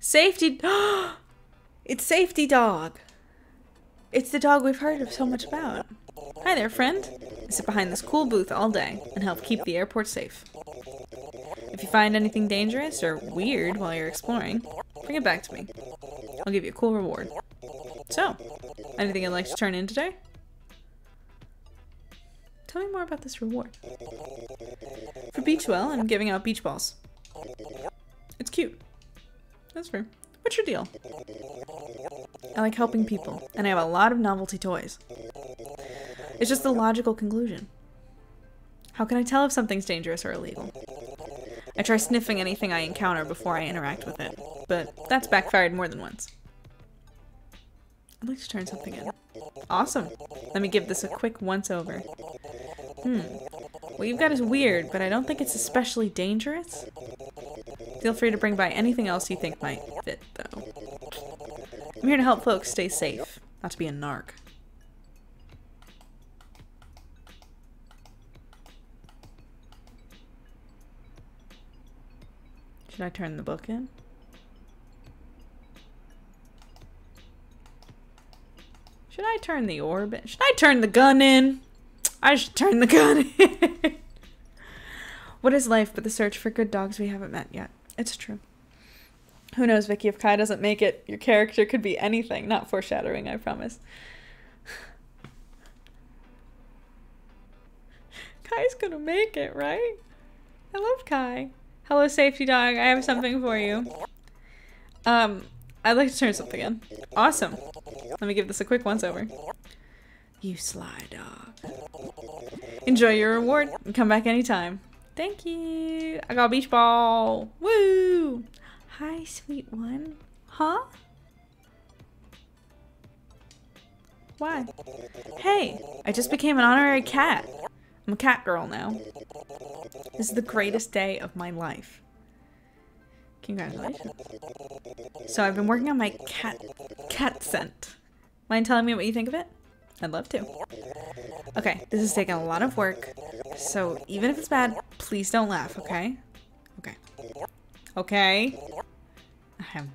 Safety. It's Safety Dog. It's the dog we've heard of so much about. Hi there, friend. I sit behind this cool booth all day and help keep the airport safe. If you find anything dangerous or weird while you're exploring, bring it back to me. I'll give you a cool reward. So, anything I'd like to turn in today? Tell me more about this reward. For Beachwell, I'm giving out beach balls. It's cute. That's fair. What's your deal? I like helping people, and I have a lot of novelty toys. It's just the logical conclusion. How can I tell if something's dangerous or illegal? I try sniffing anything I encounter before I interact with it, but that's backfired more than once. I'd like to turn something in. Awesome. Let me give this a quick once-over. What you've got is weird, but I don't think it's especially dangerous. Feel free to bring by anything else you think might fit, though. I'm here to help folks stay safe, not to be a narc. Should I turn the book in? Should I turn the orb in? Should I turn the gun in? I should turn the gun in. What is life but the search for good dogs we haven't met yet? It's true. Who knows, Vicky, if Kai doesn't make it, your character could be anything. Not foreshadowing, I promise. Kai's gonna make it, right? I love Kai. Hello, Safety Dog. I have something for you. I'd like to turn something in. Awesome. Let me give this a quick once-over. You sly dog. Enjoy your reward and come back anytime. Thank you. I got a beach ball. Woo! Hi, sweet one. Huh? Why? Hey, I just became an honorary cat. I'm a cat girl now. This is the greatest day of my life. Congratulations. So I've been working on my cat scent. Mind telling me what you think of it? I'd love to. Okay, this is taking a lot of work, so even if it's bad, please don't laugh, okay? Okay. Okay. Ahem.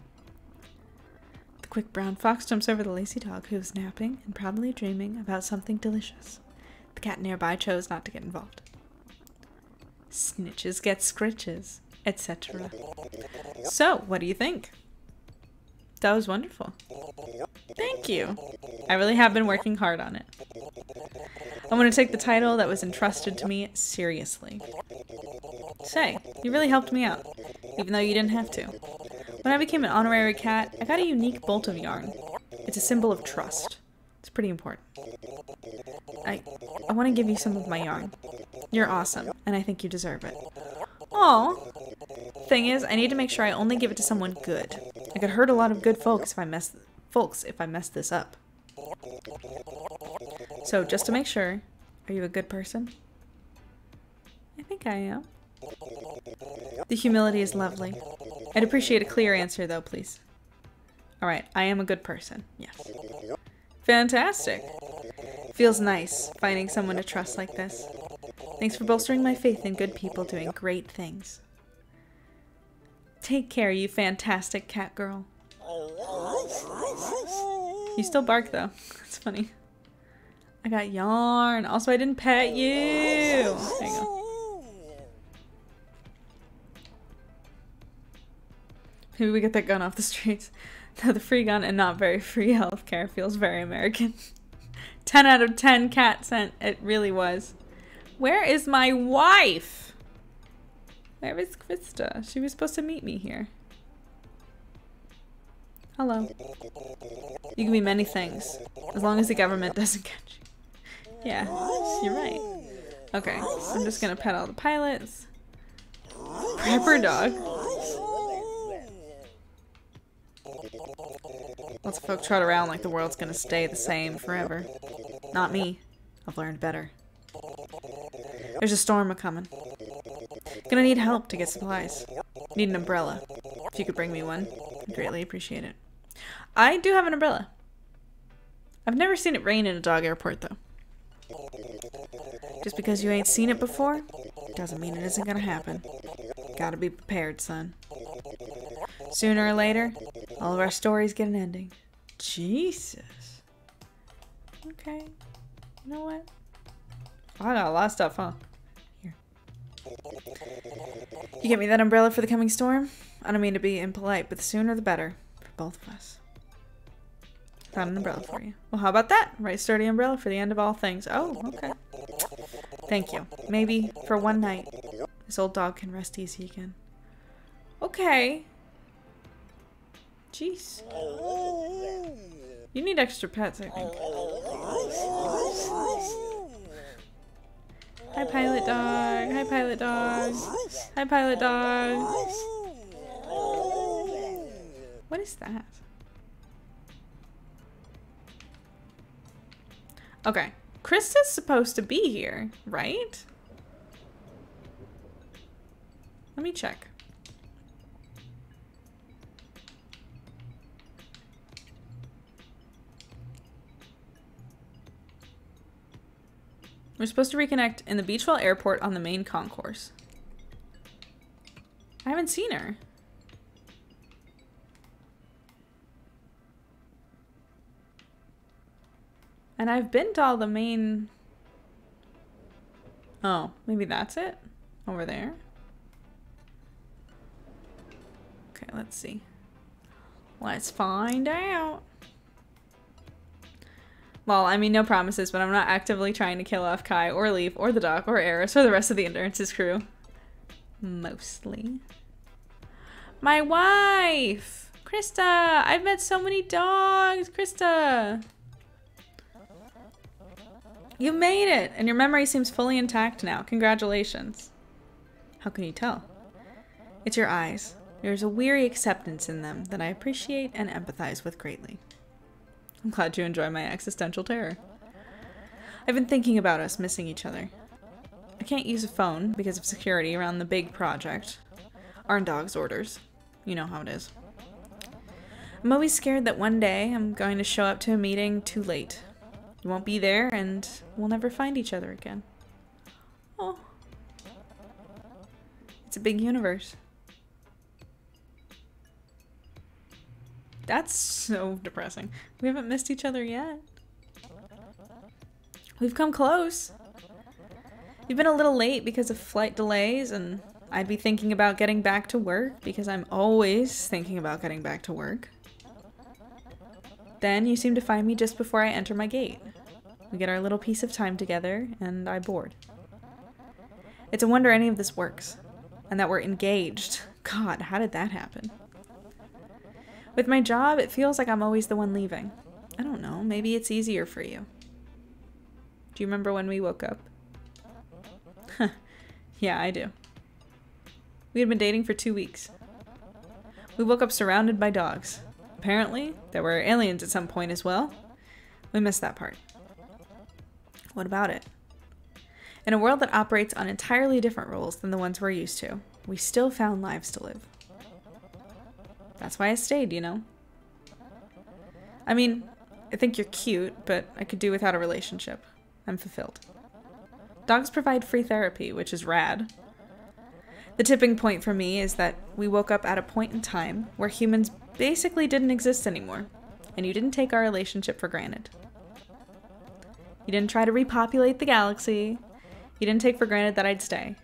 The quick brown fox jumps over the lazy dog, who was napping and probably dreaming about something delicious. The cat nearby chose not to get involved. Snitches get scritches, etc. So, what do you think? That was wonderful. Thank you. I really have been working hard on it. I'm going to take the title that was entrusted to me seriously. Say, you really helped me out, even though you didn't have to. When I became an honorary cat, I got a unique bolt of yarn. It's a symbol of trust. It's pretty important. I want to give you some of my yarn. You're awesome, and I think you deserve it. Aw. Thing is, I need to make sure I only give it to someone good. I could hurt a lot of good folks if I mess this up. So, just to make sure, are you a good person? I think I am. The humility is lovely. I'd appreciate a clear answer, though, please. Alright, I am a good person. Yes. Fantastic! Feels nice, finding someone to trust like this. Thanks for bolstering my faith in good people doing great things. Take care, you fantastic cat girl. You still bark, though. That's funny. I got yarn. Also, I didn't pet you. There you go. Maybe we get that gun off the streets. Though the free gun and not very free healthcare feels very American. 10 out of 10 cat scent. It really was. Where is my wife? Where is Krista? She was supposed to meet me here. Hello. You can be many things, as long as the government doesn't catch you. Yeah, you're right. Okay, I'm just gonna pet all the pilots. Prepper dog. Lots of folk trot around like the world's gonna stay the same forever. Not me. I've learned better. There's a storm a-comin'. Gonna need help to get supplies. Need an umbrella. If you could bring me one, I'd greatly appreciate it. I do have an umbrella. I've never seen it rain in a dog airport, though. Just because you ain't seen it before, doesn't mean it isn't gonna happen. Gotta be prepared, son. Sooner or later, all of our stories get an ending. Jesus. Okay. You know what? I got a lot of stuff, huh? Here. You get me that umbrella for the coming storm? I don't mean to be impolite, but the sooner the better. For both of us. Found an umbrella for you. Well, how about that? Right sturdy umbrella for the end of all things. Oh, okay. Thank you. Maybe for one night, this old dog can rest easy again. Okay. Jeez. You need extra pets, I think. Hi, pilot dog. Hi, pilot dog. Hi, pilot dog. What is that? Okay. Krista's supposed to be here, right? Let me check. We're supposed to reconnect in the Beachwell Airport on the main concourse. I haven't seen her. And I've been to all the main... Oh, maybe that's it? Over there? Okay, let's see. Let's find out. Well, I mean, no promises, but I'm not actively trying to kill off Kai, or Leaf, or the Doc, or Eris, or the rest of the Endurance's crew. Mostly. My wife! Krista! I've met so many dogs! Krista! You made it! And your memory seems fully intact now. Congratulations. How can you tell? It's your eyes. There's a weary acceptance in them that I appreciate and empathize with greatly. I'm glad you enjoy my existential terror. I've been thinking about us missing each other. I can't use a phone because of security around the big project. R&Dog's orders. You know how it is. I'm always scared that one day I'm going to show up to a meeting too late. You won't be there and we'll never find each other again. Oh. It's a big universe. That's so depressing. We haven't missed each other yet. We've come close. You've been a little late because of flight delays, and I'd be thinking about getting back to work because I'm always thinking about getting back to work. Then you seem to find me just before I enter my gate. We get our little piece of time together, and I board. It's a wonder any of this works, and that we're engaged. God, how did that happen? With my job, it feels like I'm always the one leaving. I don't know, maybe it's easier for you. Do you remember when we woke up? Huh. Yeah, I do. We had been dating for 2 weeks. We woke up surrounded by dogs. Apparently, there were aliens at some point as well. We missed that part. What about it? In a world that operates on entirely different rules than the ones we're used to, we still found lives to live. That's why I stayed, you know? I mean, I think you're cute, but I could do without a relationship. I'm fulfilled. Dogs provide free therapy, which is rad. The tipping point for me is that we woke up at a point in time where humans basically didn't exist anymore, and you didn't take our relationship for granted. You didn't try to repopulate the galaxy. You didn't take for granted that I'd stay.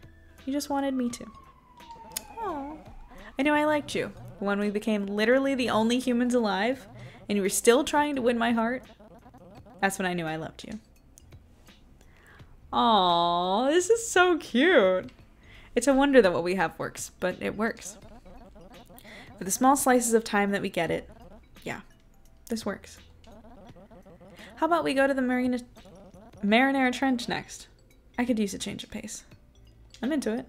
You just wanted me to. Aww. I knew I liked you, but when we became literally the only humans alive, and you were still trying to win my heart, that's when I knew I loved you. Aww, this is so cute. It's a wonder that what we have works, but it works. For the small slices of time that we get it, yeah, this works. How about we go to the Mariana Trench next? I could use a change of pace. I'm into it.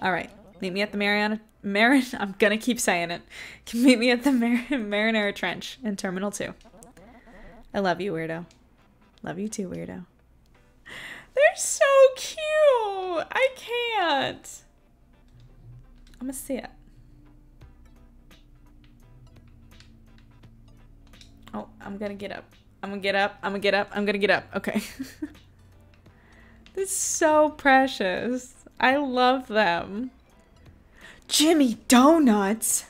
Alright, meet me at the Mariana Trench in Terminal 2. I love you, weirdo. Love you too, weirdo. They're so cute! I can't! I'm gonna see it. Oh, I'm gonna get up. I'm gonna get up. I'm gonna get up. I'm gonna get up. Okay. This is so precious. I love them. Jimmy Donuts!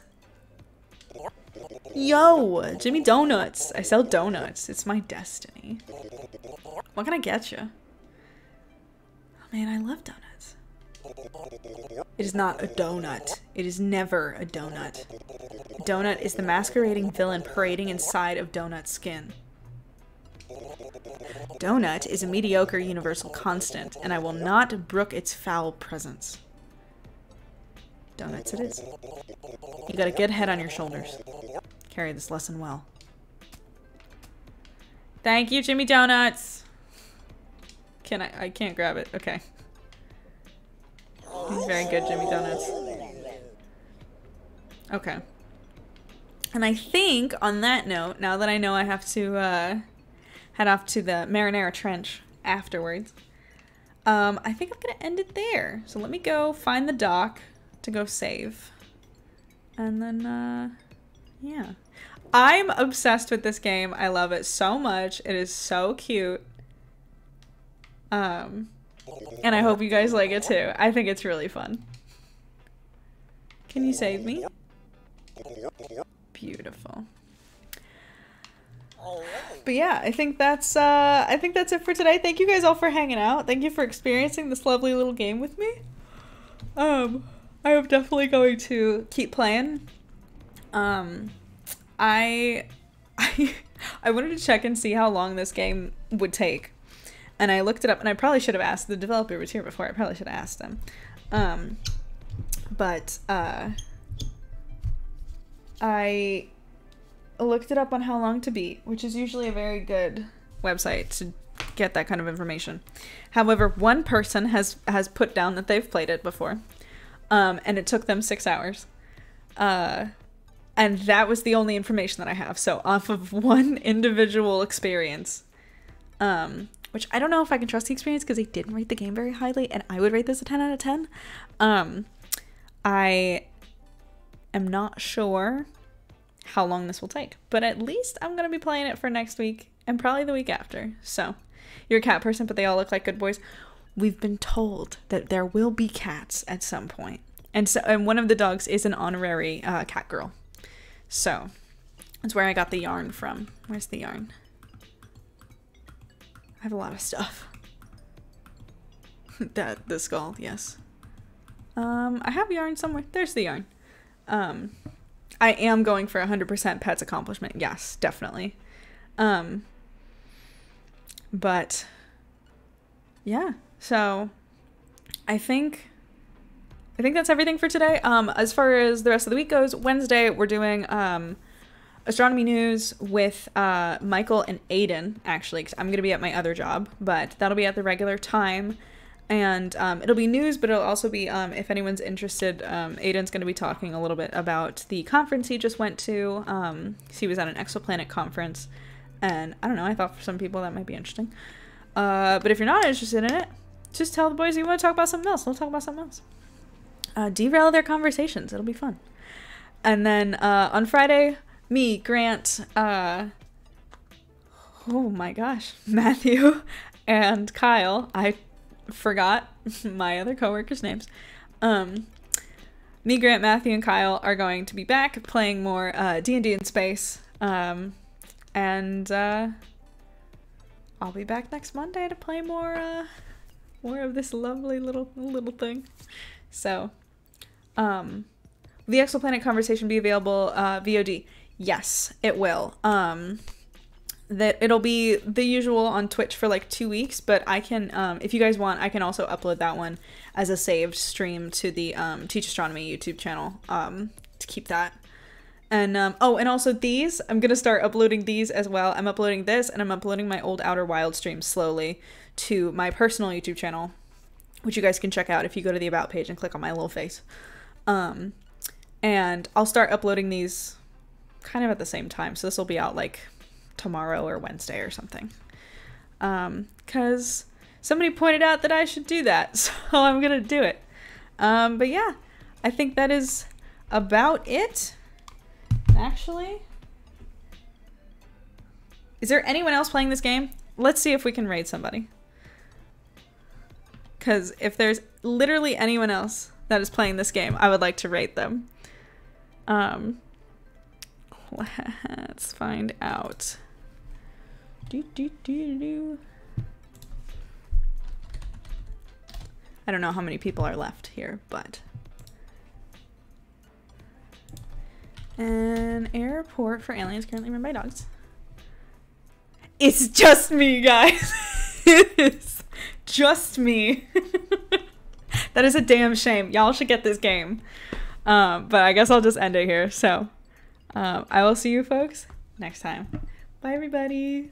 Yo! Jimmy Donuts! I sell donuts. It's my destiny. What can I get you? Man, I love donuts. It is not a donut. It is never a donut. A donut is the masquerading villain parading inside of donut skin. Donut is a mediocre universal constant, and I will not brook its foul presence. Donuts it is. You got a good head on your shoulders. Carry this lesson well. Thank you, Jimmy Donuts! Can I can't grab it. Okay. He's very good, Jimmy Donuts. Okay. And I think, on that note, now that I know I have to head off to the Mariana Trench afterwards, I think I'm going to end it there. So let me go find the dock to go save. And then, yeah. I'm obsessed with this game. I love it so much. It is so cute. And I hope you guys like it too. I think it's really fun. Can you save me? Beautiful. But yeah, I think that's it for today. Thank you guys all for hanging out. Thank you for experiencing this lovely little game with me. I am definitely going to keep playing. I wanted to check and see how long this game would take. And I looked it up, and I probably should have asked. The developer was here before. I probably should have asked them. I looked it up on How Long to Beat, which is usually a very good website to get that kind of information. However, one person has put down that they've played it before, and it took them 6 hours. And that was the only information that I have. So off of one individual experience, which I don't know if I can trust the experience because I didn't rate the game very highly, and I would rate this a 10 out of 10. I am not sure how long this will take, but at least I'm going to be playing it for next week and probably the week after. So, you're a cat person, but they all look like good boys. we've been told that there will be cats at some point. And one of the dogs is an honorary cat girl. So that's where I got the yarn from. Where's the yarn? I have a lot of stuff. The skull, yes. I have yarn somewhere. There's the yarn. I am going for 100% pets accomplishment. Yes, definitely. But yeah, so I think that's everything for today. As far as the rest of the week goes, Wednesday we're doing astronomy news with Michael and Aiden, actually, because I'm going to be at my other job, but that'll be at the regular time. And it'll be news, but it'll also be, if anyone's interested, Aiden's going to be talking a little bit about the conference he just went to. He was at an exoplanet conference, and I don't know, I thought for some people that might be interesting. But if you're not interested in it, just tell the boys you want to talk about something else. We'll talk about something else. Derail their conversations. It'll be fun. And then on Friday, me, Grant, oh my gosh, Matthew and Kyle. I forgot my other coworkers' names. Me, Grant, Matthew, and Kyle are going to be back playing more D&D in space. I'll be back next Monday to play more more of this lovely little thing. So the exoplanet conversation be available VOD? Yes, it will. That it'll be the usual on Twitch for like 2 weeks, but I can, if you guys want, I can also upload that one as a saved stream to the Teach Astronomy YouTube channel to keep that. And oh, and also these, I'm gonna start uploading these as well. I'm uploading this, and I'm uploading my old Outer Wilds stream slowly to my personal YouTube channel, which you guys can check out if you go to the About page and click on my little face. And I'll start uploading these kind of at the same time, so this will be out like tomorrow or Wednesday or something, because somebody pointed out that I should do that, so I'm gonna do it. But yeah, I think that is about it. Actually, is there anyone else playing this game? Let's see if we can raid somebody, because if there's literally anyone else that is playing this game, I would like to raid them. Let's find out. I don't know how many people are left here, but An Airport for Aliens Currently Run by Dogs. It's just me, guys. It's just me. That is a damn shame. Y'all should get this game. But I guess I'll just end it here. So I will see you folks next time. Bye, everybody.